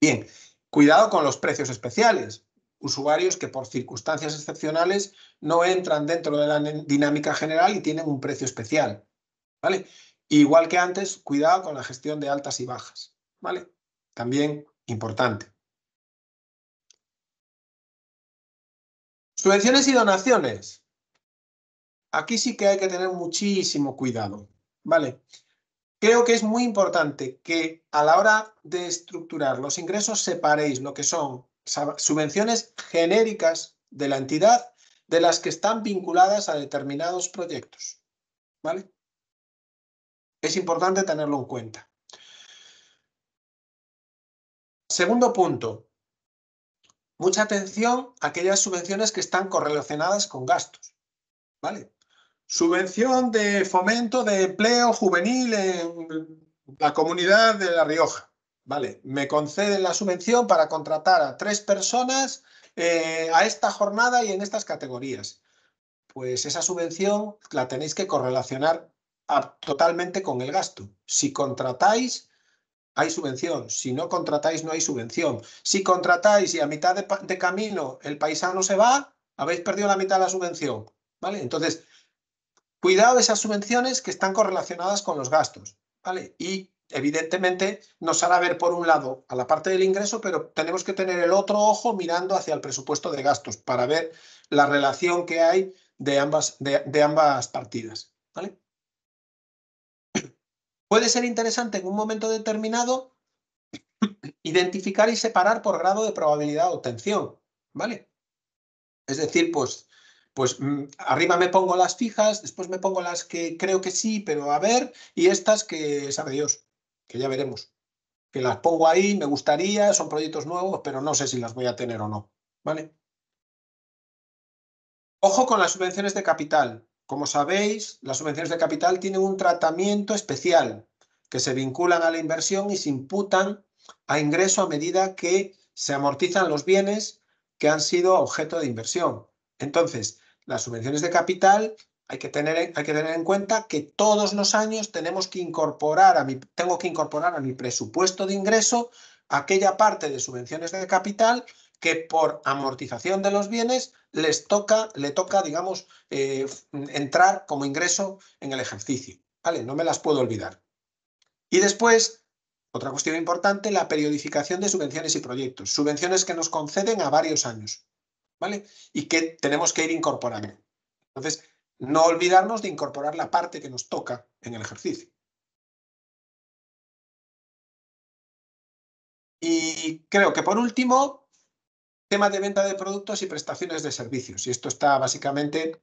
Bien, cuidado con los precios especiales. Usuarios que por circunstancias excepcionales no entran dentro de la dinámica general y tienen un precio especial, ¿vale? Igual que antes, cuidado con la gestión de altas y bajas, ¿vale? También importante. Subvenciones y donaciones. Aquí sí que hay que tener muchísimo cuidado, ¿vale? Creo que es muy importante que a la hora de estructurar los ingresos separéis lo que son subvenciones genéricas de la entidad de las que están vinculadas a determinados proyectos, ¿vale? Es importante tenerlo en cuenta. Segundo punto, mucha atención a aquellas subvenciones que están correlacionadas con gastos, ¿vale? Subvención de fomento de empleo juvenil en la comunidad de La Rioja. Vale, me conceden la subvención para contratar a tres personas eh, a esta jornada y en estas categorías. Pues esa subvención la tenéis que correlacionar a, totalmente con el gasto. Si contratáis, hay subvención. Si no contratáis, no hay subvención. Si contratáis y a mitad de, de camino el paisano se va, habéis perdido la mitad de la subvención, ¿vale? Entonces, cuidado esas subvenciones que están correlacionadas con los gastos, ¿vale? Y evidentemente nos hará ver por un lado a la parte del ingreso, pero tenemos que tener el otro ojo mirando hacia el presupuesto de gastos para ver la relación que hay de ambas, de, de ambas partidas, ¿vale? Puede ser interesante en un momento determinado identificar y separar por grado de probabilidad de obtención, ¿vale? Es decir, pues, pues arriba me pongo las fijas, después me pongo las que creo que sí, pero a ver, y estas que sabe Dios, que ya veremos. Que las pongo ahí, me gustaría, son proyectos nuevos, pero no sé si las voy a tener o no, ¿vale? Ojo con las subvenciones de capital. Como sabéis, las subvenciones de capital tienen un tratamiento especial, que se vinculan a la inversión y se imputan a ingreso a medida que se amortizan los bienes que han sido objeto de inversión. Entonces, las subvenciones de capital hay que tener, hay que tener en cuenta que todos los años tenemos que incorporar a mi, tengo que incorporar a mi presupuesto de ingreso aquella parte de subvenciones de capital que por amortización de los bienes les toca, le toca, digamos, eh, entrar como ingreso en el ejercicio, ¿vale? No me las puedo olvidar. Y después, otra cuestión importante, la periodificación de subvenciones y proyectos. Subvenciones que nos conceden a varios años, ¿vale? Y que tenemos que ir incorporando. Entonces, no olvidarnos de incorporar la parte que nos toca en el ejercicio. Y creo que por último, tema de venta de productos y prestaciones de servicios. Y esto está básicamente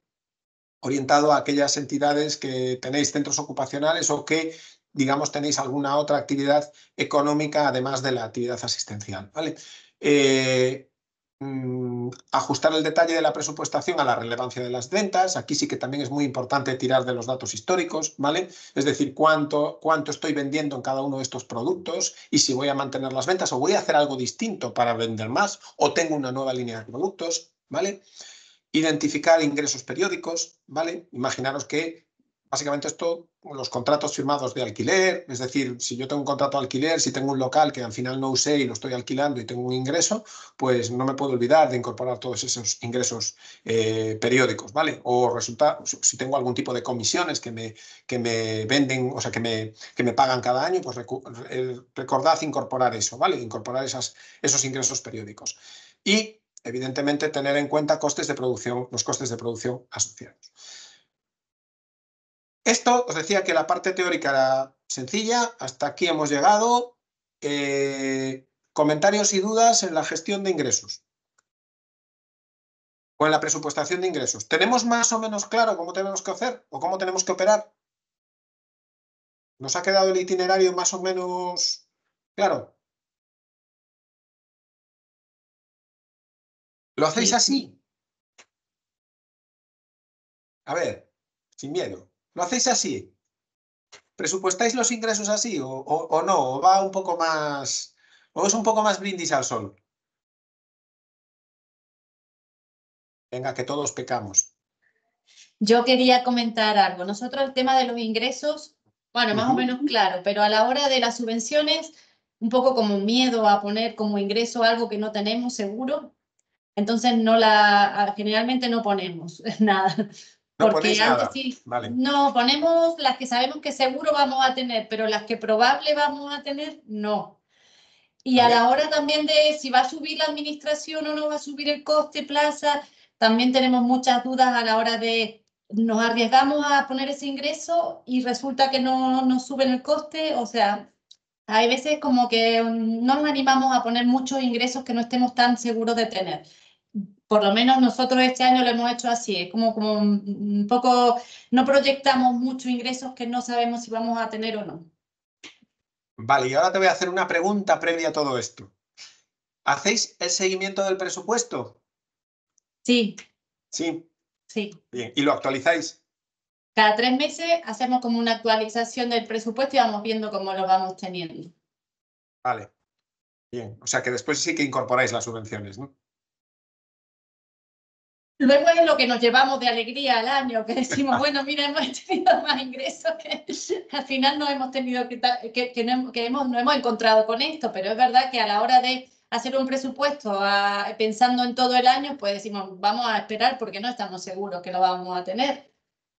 orientado a aquellas entidades que tenéis centros ocupacionales o que, digamos, tenéis alguna otra actividad económica además de la actividad asistencial, ¿vale? Eh, mmm, ajustar el detalle de la presupuestación a la relevancia de las ventas. Aquí sí que también es muy importante tirar de los datos históricos, ¿vale? Es decir, cuánto, cuánto estoy vendiendo en cada uno de estos productos y si voy a mantener las ventas o voy a hacer algo distinto para vender más o tengo una nueva línea de productos, ¿vale? Identificar ingresos periódicos, ¿vale? Imaginaros que básicamente esto, los contratos firmados de alquiler, es decir, si yo tengo un contrato de alquiler, si tengo un local que al final no usé y lo estoy alquilando y tengo un ingreso, pues no me puedo olvidar de incorporar todos esos ingresos eh, periódicos, ¿vale? O resulta, si tengo algún tipo de comisiones que me, que me venden, o sea, que me, que me pagan cada año, pues recordad incorporar eso, ¿vale? Incorporar esas, esos ingresos periódicos. Y, evidentemente, tener en cuenta costes de producción, los costes de producción asociados. Esto, os decía que la parte teórica era sencilla, hasta aquí hemos llegado. Eh, comentarios y dudas en la gestión de ingresos o en la presupuestación de ingresos. ¿Tenemos más o menos claro cómo tenemos que hacer o cómo tenemos que operar? ¿Nos ha quedado el itinerario más o menos claro? ¿Lo hacéis así? A ver, sin miedo. ¿Lo hacéis así? ¿Presupuestáis los ingresos así o, o, o no? ¿O va un poco más, o es un poco más brindis al sol? Venga, que todos pecamos. Yo quería comentar algo. Nosotros el tema de los ingresos, bueno, más uh-huh. o menos claro, pero a la hora de las subvenciones, un poco como miedo a poner como ingreso algo que no tenemos seguro, entonces no la, generalmente no ponemos nada. No porque antes sí, vale. No, ponemos las que sabemos que seguro vamos a tener, pero las que probable vamos a tener, no. Y vale. A la hora también de si va a subir la administración o no va a subir el coste, plaza, también tenemos muchas dudas a la hora de nos arriesgamos a poner ese ingreso y resulta que no nos suben el coste, o sea, hay veces como que no nos animamos a poner muchos ingresos que no estemos tan seguros de tener. Por lo menos nosotros este año lo hemos hecho así, es como, como un poco, no proyectamos muchos ingresos que no sabemos si vamos a tener o no. Vale, y ahora te voy a hacer una pregunta previa a todo esto. ¿Hacéis el seguimiento del presupuesto? Sí. Sí. Sí. Bien, ¿y lo actualizáis? Cada tres meses hacemos como una actualización del presupuesto y vamos viendo cómo lo vamos teniendo. Vale. Bien, o sea que después sí que incorporáis las subvenciones, ¿no? Luego es lo que nos llevamos de alegría al año, que decimos, bueno, mira, hemos tenido más ingresos que al final no hemos tenido que, que, que, no, que hemos, no hemos encontrado con esto, pero es verdad que a la hora de hacer un presupuesto a, pensando en todo el año, pues decimos, vamos a esperar porque no estamos seguros que lo vamos a tener.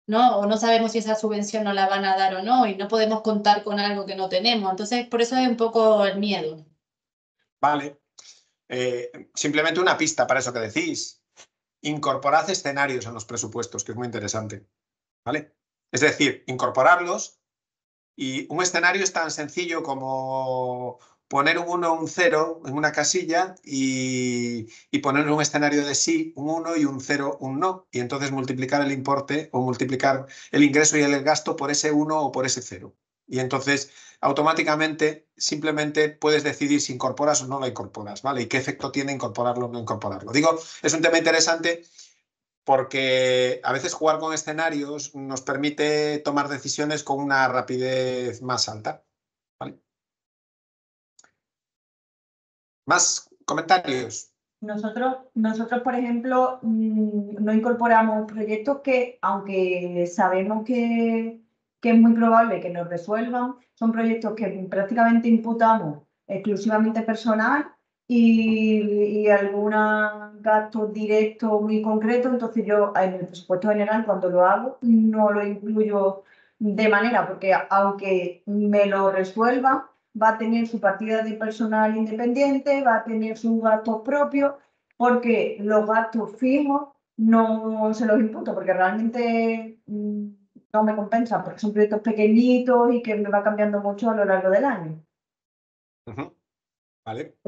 ¿no? O no sabemos si esa subvención nos la van a dar o no, y no podemos contar con algo que no tenemos. Entonces, por eso es un poco el miedo. Vale. Eh, simplemente una pista para eso que decís. Incorporad escenarios en los presupuestos, que es muy interesante. ¿Vale? Es decir, incorporarlos, y un escenario es tan sencillo como poner un uno o un cero en una casilla y, y poner un escenario de sí, un uno y un cero, un no. Y entonces multiplicar el importe o multiplicar el ingreso y el gasto por ese uno o por ese cero. Y entonces automáticamente simplemente puedes decidir si incorporas o no la incorporas, ¿vale? Y qué efecto tiene incorporarlo o no incorporarlo. Digo, es un tema interesante porque a veces jugar con escenarios nos permite tomar decisiones con una rapidez más alta, ¿vale? ¿Más comentarios? Nosotros, nosotros, por ejemplo, no incorporamos proyectos que, aunque sabemos que, que es muy probable que nos resuelvan, son proyectos que prácticamente imputamos exclusivamente personal y, y algún gasto directo muy concreto. Entonces yo en el presupuesto general, cuando lo hago, no lo incluyo de manera, porque aunque me lo resuelvan, va a tener su partida de personal independiente, va a tener sus gastos propios, porque los gastos fijos no se los imputo, porque realmente no me compensa, porque son proyectos pequeñitos y que me va cambiando mucho a lo largo del año. Uh-huh. Vale.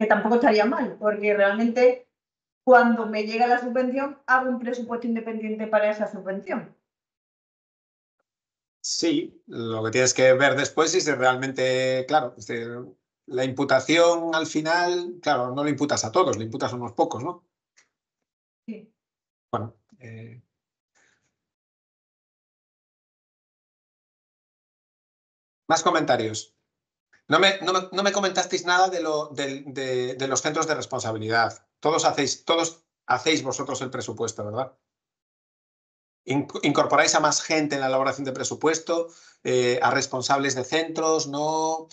Que tampoco estaría mal, porque realmente cuando me llega la subvención hago un presupuesto independiente para esa subvención. Sí, lo que tienes que ver después es si realmente, claro, la imputación al final, claro, no lo imputas a todos, lo imputas a unos pocos, ¿no? Sí. Bueno. Eh... Más comentarios. No me, no me, no me comentasteis nada de, lo, de, de, de los centros de responsabilidad. Todos hacéis, todos hacéis vosotros el presupuesto, ¿verdad? ¿Incorporáis a más gente en la elaboración de presupuesto, eh, a responsables de centros? ¿No?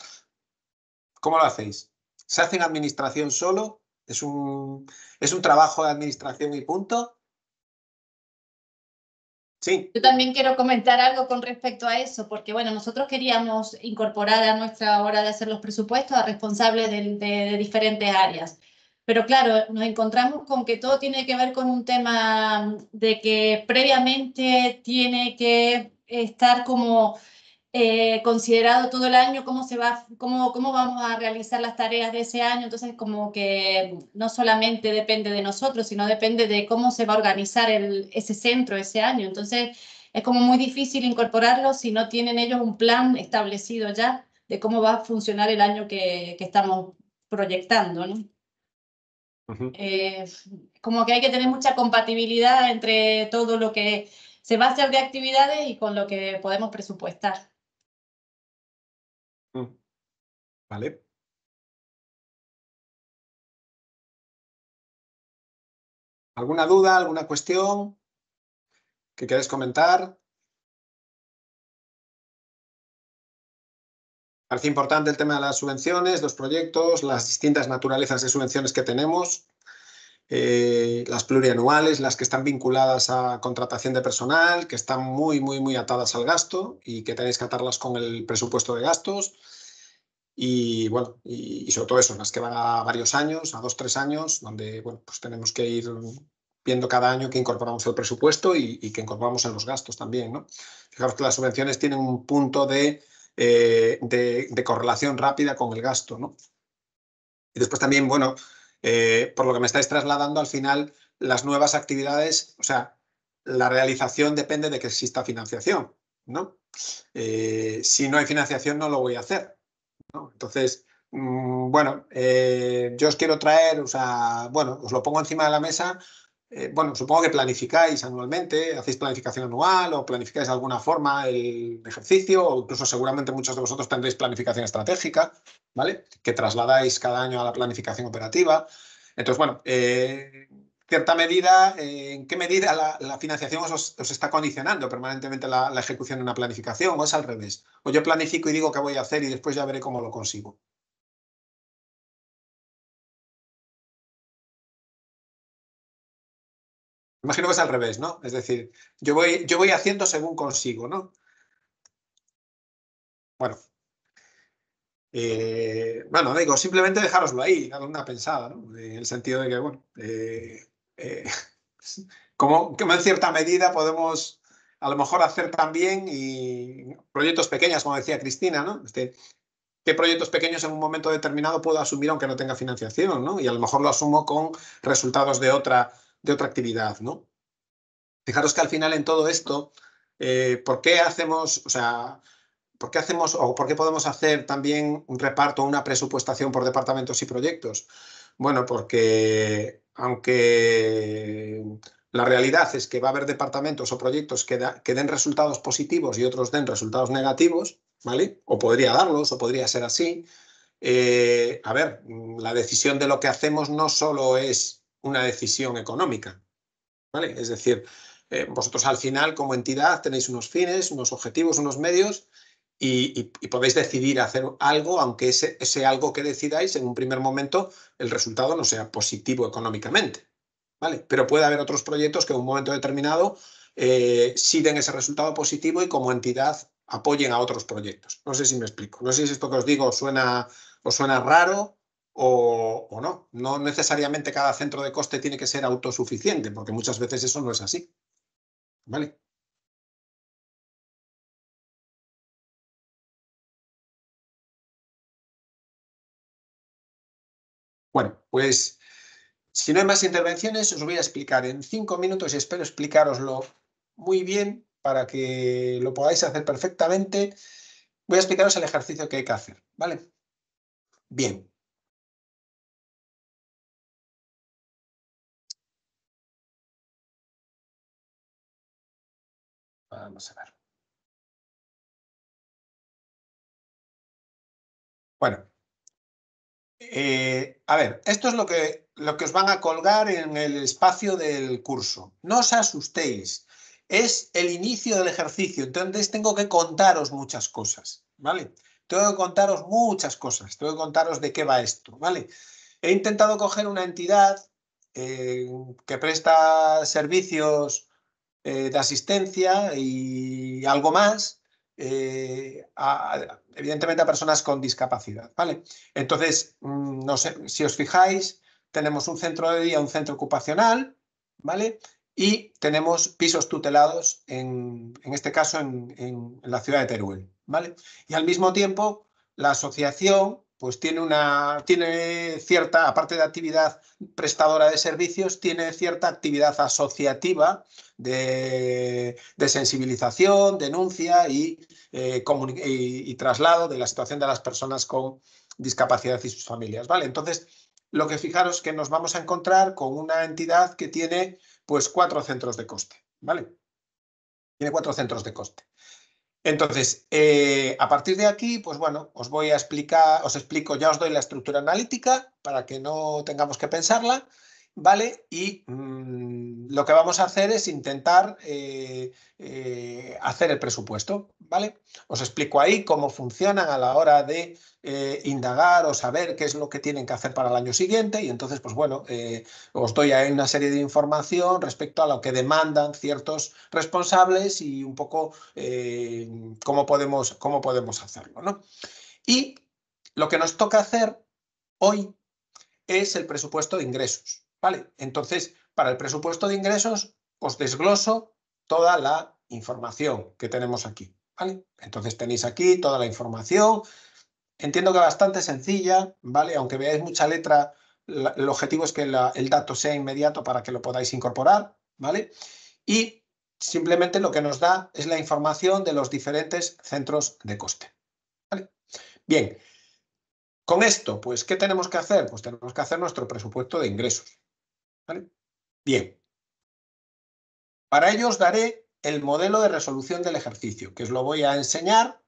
¿Cómo lo hacéis? ¿Se hace en administración solo? ¿Es un, es un trabajo de administración y punto? Sí. Yo también quiero comentar algo con respecto a eso, porque bueno, nosotros queríamos incorporar a nuestra hora de hacer los presupuestos a responsables de, de, de diferentes áreas. Pero claro, nos encontramos con que todo tiene que ver con un tema de que previamente tiene que estar como eh, considerado todo el año cómo se va, cómo, cómo vamos a realizar las tareas de ese año. Entonces, como que no solamente depende de nosotros, sino depende de cómo se va a organizar el, ese centro ese año. Entonces, es como muy difícil incorporarlo si no tienen ellos un plan establecido ya de cómo va a funcionar el año que, que estamos proyectando, ¿no? Uh-huh. Eh, como que hay que tener mucha compatibilidad entre todo lo que se va a hacer de actividades y con lo que podemos presupuestar. Uh, vale. ¿Alguna duda, alguna cuestión que queráis comentar? Parece importante el tema de las subvenciones, los proyectos, las distintas naturalezas de subvenciones que tenemos, eh, las plurianuales, las que están vinculadas a contratación de personal, que están muy, muy, muy atadas al gasto y que tenéis que atarlas con el presupuesto de gastos. Y bueno, y, y sobre todo eso, las que van a varios años, a dos, tres años, donde bueno, pues tenemos que ir viendo cada año que incorporamos el presupuesto y, y que incorporamos en los gastos también, ¿no? Fijaros que las subvenciones tienen un punto de Eh, de, de correlación rápida con el gasto, ¿no? Y después también, bueno, eh, por lo que me estáis trasladando, al final las nuevas actividades, o sea, la realización depende de que exista financiación, ¿no? Eh, si no hay financiación no lo voy a hacer, ¿no? Entonces, mmm, bueno, eh, yo os quiero traer, o sea, bueno, os lo pongo encima de la mesa. Eh, bueno, supongo que planificáis anualmente, hacéis planificación anual o planificáis de alguna forma el ejercicio, o incluso seguramente muchos de vosotros tendréis planificación estratégica, ¿vale? Que trasladáis cada año a la planificación operativa. Entonces, bueno, eh, cierta medida, eh, ¿en qué medida la, la financiación os, os está condicionando permanentemente la, la ejecución de una planificación? ¿O es al revés? ¿O yo planifico y digo qué voy a hacer y después ya veré cómo lo consigo? Imagino que es al revés, ¿no? Es decir, yo voy, yo voy haciendo según consigo, ¿no? Bueno. Eh, bueno, digo, simplemente dejároslo ahí, darle una pensada, ¿no? En el sentido de que, bueno, eh, eh, como, como en cierta medida podemos a lo mejor hacer también y proyectos pequeños, como decía Cristina, ¿no? Este, ¿qué proyectos pequeños en un momento determinado puedo asumir aunque no tenga financiación, ¿no? Y a lo mejor lo asumo con resultados de otra, de otra actividad, ¿no? Fijaros que al final en todo esto, eh, ¿por qué hacemos, o sea, ¿por qué hacemos o por qué podemos hacer también un reparto, una presupuestación por departamentos y proyectos? Bueno, porque aunque la realidad es que va a haber departamentos o proyectos que, da, que den resultados positivos y otros den resultados negativos, ¿vale? O podría darlos, o podría ser así. Eh, a ver, la decisión de lo que hacemos no solo es una decisión económica, ¿vale? Es decir, eh, vosotros al final como entidad tenéis unos fines, unos objetivos, unos medios. Y, y, y podéis decidir hacer algo, aunque ese, ese algo que decidáis en un primer momento el resultado no sea positivo económicamente, ¿vale? Pero puede haber otros proyectos que en un momento determinado eh, sí den ese resultado positivo y como entidad apoyen a otros proyectos. No sé si me explico. No sé si esto que os digo os suena, os suena raro o, o no. No necesariamente cada centro de coste tiene que ser autosuficiente, porque muchas veces eso no es así, ¿vale? Bueno, pues si no hay más intervenciones, os voy a explicar en cinco minutos y espero explicaroslo muy bien para que lo podáis hacer perfectamente. Voy a explicaros el ejercicio que hay que hacer, ¿vale? Bien. Vamos a ver. Bueno. Eh, a ver, esto es lo que, lo que os van a colgar en el espacio del curso. No os asustéis, es el inicio del ejercicio, entonces tengo que contaros muchas cosas, ¿vale? Tengo que contaros muchas cosas, tengo que contaros de qué va esto, ¿vale? He intentado coger una entidad eh, que presta servicios eh, de asistencia y algo más, Eh, a, evidentemente a personas con discapacidad, ¿vale? Entonces, mmm, no sé, si os fijáis, tenemos un centro de día, un centro ocupacional, ¿vale? Y tenemos pisos tutelados, en, en este caso en, en, en la ciudad de Teruel, ¿vale? Y al mismo tiempo, la asociación pues tiene una, tiene cierta, aparte de actividad prestadora de servicios, tiene cierta actividad asociativa de, de sensibilización, denuncia y, eh, y, y traslado de la situación de las personas con discapacidad y sus familias, ¿vale? Entonces, lo que fijaros que nos vamos a encontrar con una entidad que tiene pues cuatro centros de coste, ¿vale? Tiene cuatro centros de coste. Entonces, eh, a partir de aquí, pues bueno, os voy a explicar, os explico, ya os doy la estructura analítica para que no tengamos que pensarla, ¿vale? Y mmm, lo que vamos a hacer es intentar eh, eh, hacer el presupuesto, ¿vale? Os explico ahí cómo funcionan a la hora de eh, indagar o saber qué es lo que tienen que hacer para el año siguiente y entonces, pues bueno, eh, os doy ahí una serie de información respecto a lo que demandan ciertos responsables y un poco eh, cómo podemos, cómo podemos hacerlo, ¿no? Y lo que nos toca hacer hoy es el presupuesto de ingresos. ¿Vale? Entonces, para el presupuesto de ingresos os desgloso toda la información que tenemos aquí. ¿Vale? Entonces tenéis aquí toda la información. Entiendo que bastante sencilla, ¿vale? Aunque veáis mucha letra, la, el objetivo es que la, el dato sea inmediato para que lo podáis incorporar, ¿vale? Y simplemente lo que nos da es la información de los diferentes centros de coste. ¿Vale? Bien. Con esto, pues, ¿qué tenemos que hacer? Pues tenemos que hacer nuestro presupuesto de ingresos. ¿Vale? Bien. Para ello os daré el modelo de resolución del ejercicio, que os lo voy a enseñar.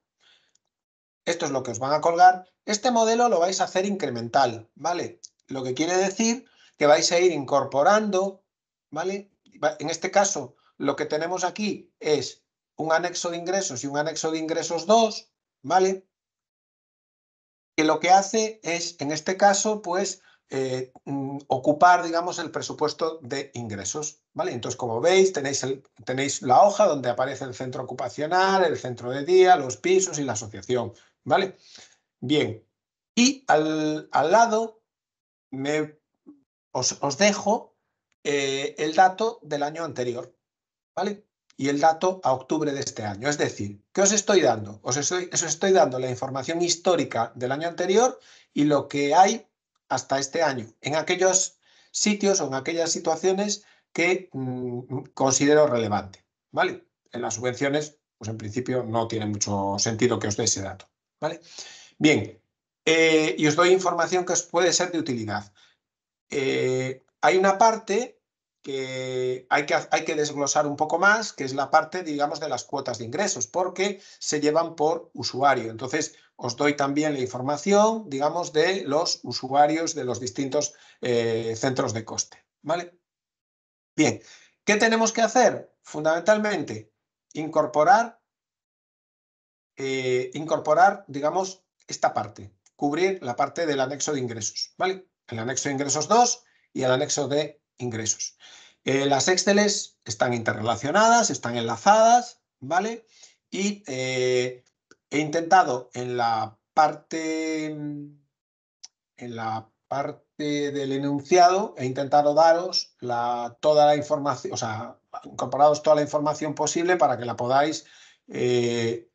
Esto es lo que os van a colgar. Este modelo lo vais a hacer incremental, ¿vale? Lo que quiere decir que vais a ir incorporando, ¿vale? En este caso, lo que tenemos aquí es un anexo de ingresos y un anexo de ingresos dos, ¿vale? Que lo que hace es, en este caso, pues, eh, ocupar, digamos, el presupuesto de ingresos, ¿vale? Entonces, como veis, tenéis, el, tenéis la hoja donde aparece el centro ocupacional, el centro de día, los pisos y la asociación, ¿vale? Bien, y al, al lado me, os, os dejo eh, el dato del año anterior, ¿vale? Y el dato a octubre de este año. Es decir, ¿qué os estoy dando? Os estoy, os estoy dando la información histórica del año anterior y lo que hay hasta este año, en aquellos sitios o en aquellas situaciones que mmm, considero relevante, ¿vale? En las subvenciones, pues en principio no tiene mucho sentido que os dé ese dato, ¿vale? Bien, eh, y os doy información que os puede ser de utilidad. Eh, hay una parte que hay, que hay que desglosar un poco más, que es la parte, digamos, de las cuotas de ingresos, porque se llevan por usuario. Entonces, os doy también la información, digamos, de los usuarios de los distintos eh, centros de coste, ¿vale? Bien, ¿qué tenemos que hacer? Fundamentalmente, incorporar, eh, incorporar, digamos, esta parte, cubrir la parte del anexo de ingresos, ¿vale? El anexo de ingresos dos y el anexo de ingresos. Eh, las Exceles están interrelacionadas, están enlazadas, ¿vale? Y eh, he intentado en la parte en la parte del enunciado, he intentado daros la, toda la información, o sea, incorporaros toda la información posible para que la podáis eh,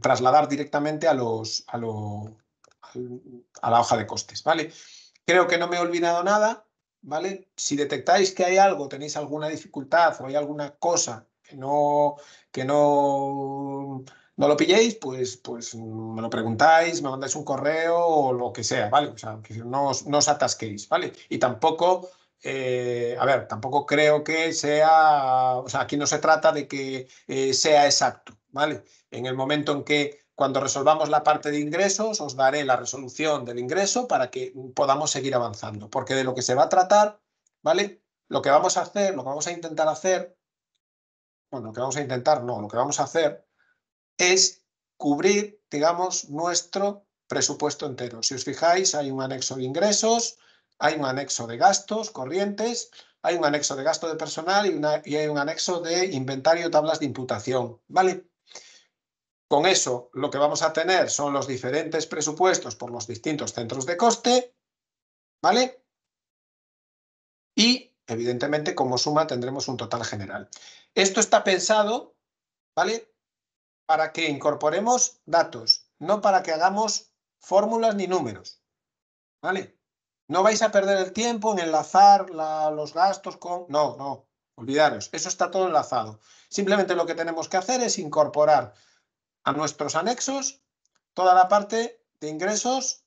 trasladar directamente a los a, lo, a la hoja de costes, ¿vale? Creo que no me he olvidado nada, ¿vale? Si detectáis que hay algo, tenéis alguna dificultad o hay alguna cosa que no, que no, no lo pilléis, pues, pues me lo preguntáis, me mandáis un correo o lo que sea, ¿vale? O sea, que no os, no os atasquéis, ¿vale? Y tampoco, eh, a ver, tampoco creo que sea, o sea, aquí no se trata de que eh, sea exacto, ¿vale? En el momento en que, cuando resolvamos la parte de ingresos, os daré la resolución del ingreso para que podamos seguir avanzando, porque de lo que se va a tratar, ¿vale? Lo que vamos a hacer, lo que vamos a intentar hacer, bueno, lo que vamos a intentar no, lo que vamos a hacer es cubrir, digamos, nuestro presupuesto entero. Si os fijáis, hay un anexo de ingresos, hay un anexo de gastos corrientes, hay un anexo de gasto de personal y, una, y hay un anexo de inventario, tablas de imputación, ¿vale? Con eso lo que vamos a tener son los diferentes presupuestos por los distintos centros de coste, ¿vale? Y, evidentemente, como suma tendremos un total general. Esto está pensado, ¿vale? Para que incorporemos datos, no para que hagamos fórmulas ni números, ¿vale? No vais a perder el tiempo en enlazar la, los gastos con... No, no, olvidaros, eso está todo enlazado. Simplemente lo que tenemos que hacer es incorporar a nuestros anexos toda la parte de ingresos,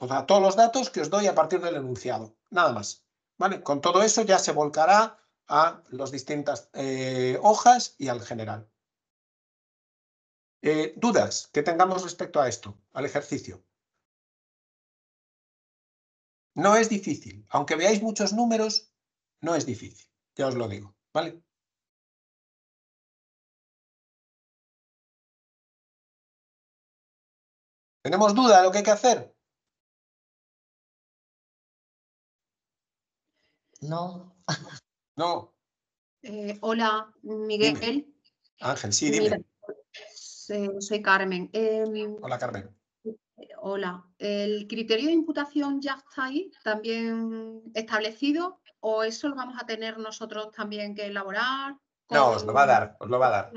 o sea, todos los datos que os doy a partir del enunciado, nada más, ¿vale? Con todo eso ya se volcará a las distintas eh, hojas y al general. Eh, ¿Dudas que tengamos respecto a esto, al ejercicio? No es difícil, aunque veáis muchos números, no es difícil, ya os lo digo, ¿vale? ¿Tenemos duda de lo que hay que hacer? No. No. Eh, hola, Miguel. Dime. Ángel, sí, dime. Mira, soy, soy Carmen. Eh, hola, Carmen. Hola. ¿El criterio de imputación ya está ahí, también establecido? ¿O eso lo vamos a tener nosotros también que elaborar? Con... No, os lo va a dar, os lo va a dar.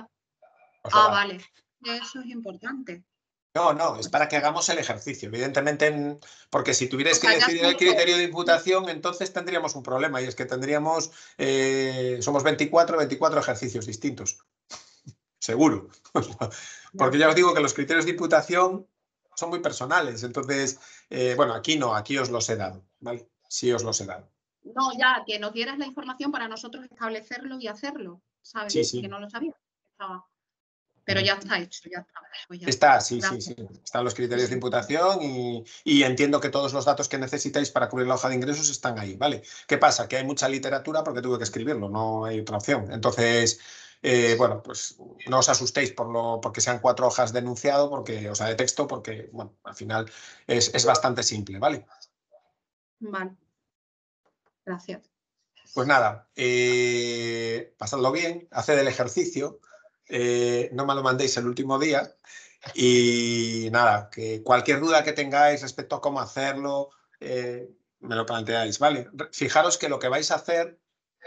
Os ah, vale. Dar. Eso es importante. No, no, es para que hagamos el ejercicio, evidentemente, porque si tuvierais que decidir el criterio de imputación, entonces tendríamos un problema y es que tendríamos, eh, somos veinticuatro ejercicios distintos, seguro, porque ya os digo que los criterios de imputación son muy personales, entonces, eh, bueno, aquí no, aquí os los he dado, ¿vale? Sí os los he dado. No, ya, que nos dieras la información para nosotros establecerlo y hacerlo, ¿sabes? Sí, sí. Que no lo sabía, estaba... Pero ya está hecho, ya está. Pues ya está, está, sí, gracias. Sí, sí. Están los criterios de imputación y, y entiendo que todos los datos que necesitáis para cubrir la hoja de ingresos están ahí, ¿vale? ¿Qué pasa? Que hay mucha literatura porque tuve que escribirlo, no hay otra opción. Entonces, eh, bueno, pues no os asustéis por lo, porque sean cuatro hojas de enunciado, porque, o sea, de texto, porque, bueno, al final es, es bastante simple, ¿vale? Vale. Gracias. Pues nada, eh, pasadlo bien, haced el ejercicio, eh, no me lo mandéis el último día y nada, que cualquier duda que tengáis respecto a cómo hacerlo, eh, me lo planteáis, ¿vale? Fijaros que lo que vais a hacer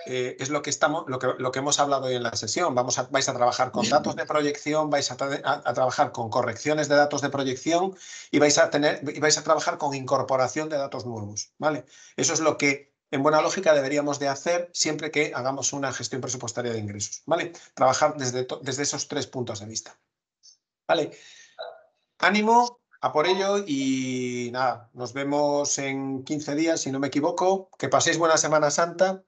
eh, es lo que, estamos, lo, que, lo que hemos hablado hoy en la sesión. Vamos a, vais a trabajar con datos de proyección, vais a, tra a, a trabajar con correcciones de datos de proyección y vais a, tener, y vais a trabajar con incorporación de datos nuevos, ¿vale? Eso es lo que en buena lógica deberíamos de hacer siempre que hagamos una gestión presupuestaria de ingresos, ¿vale? Trabajar desde, desde esos tres puntos de vista, ¿vale? Ánimo, a por ello y nada, nos vemos en quince días, si no me equivoco. Que paséis buena Semana Santa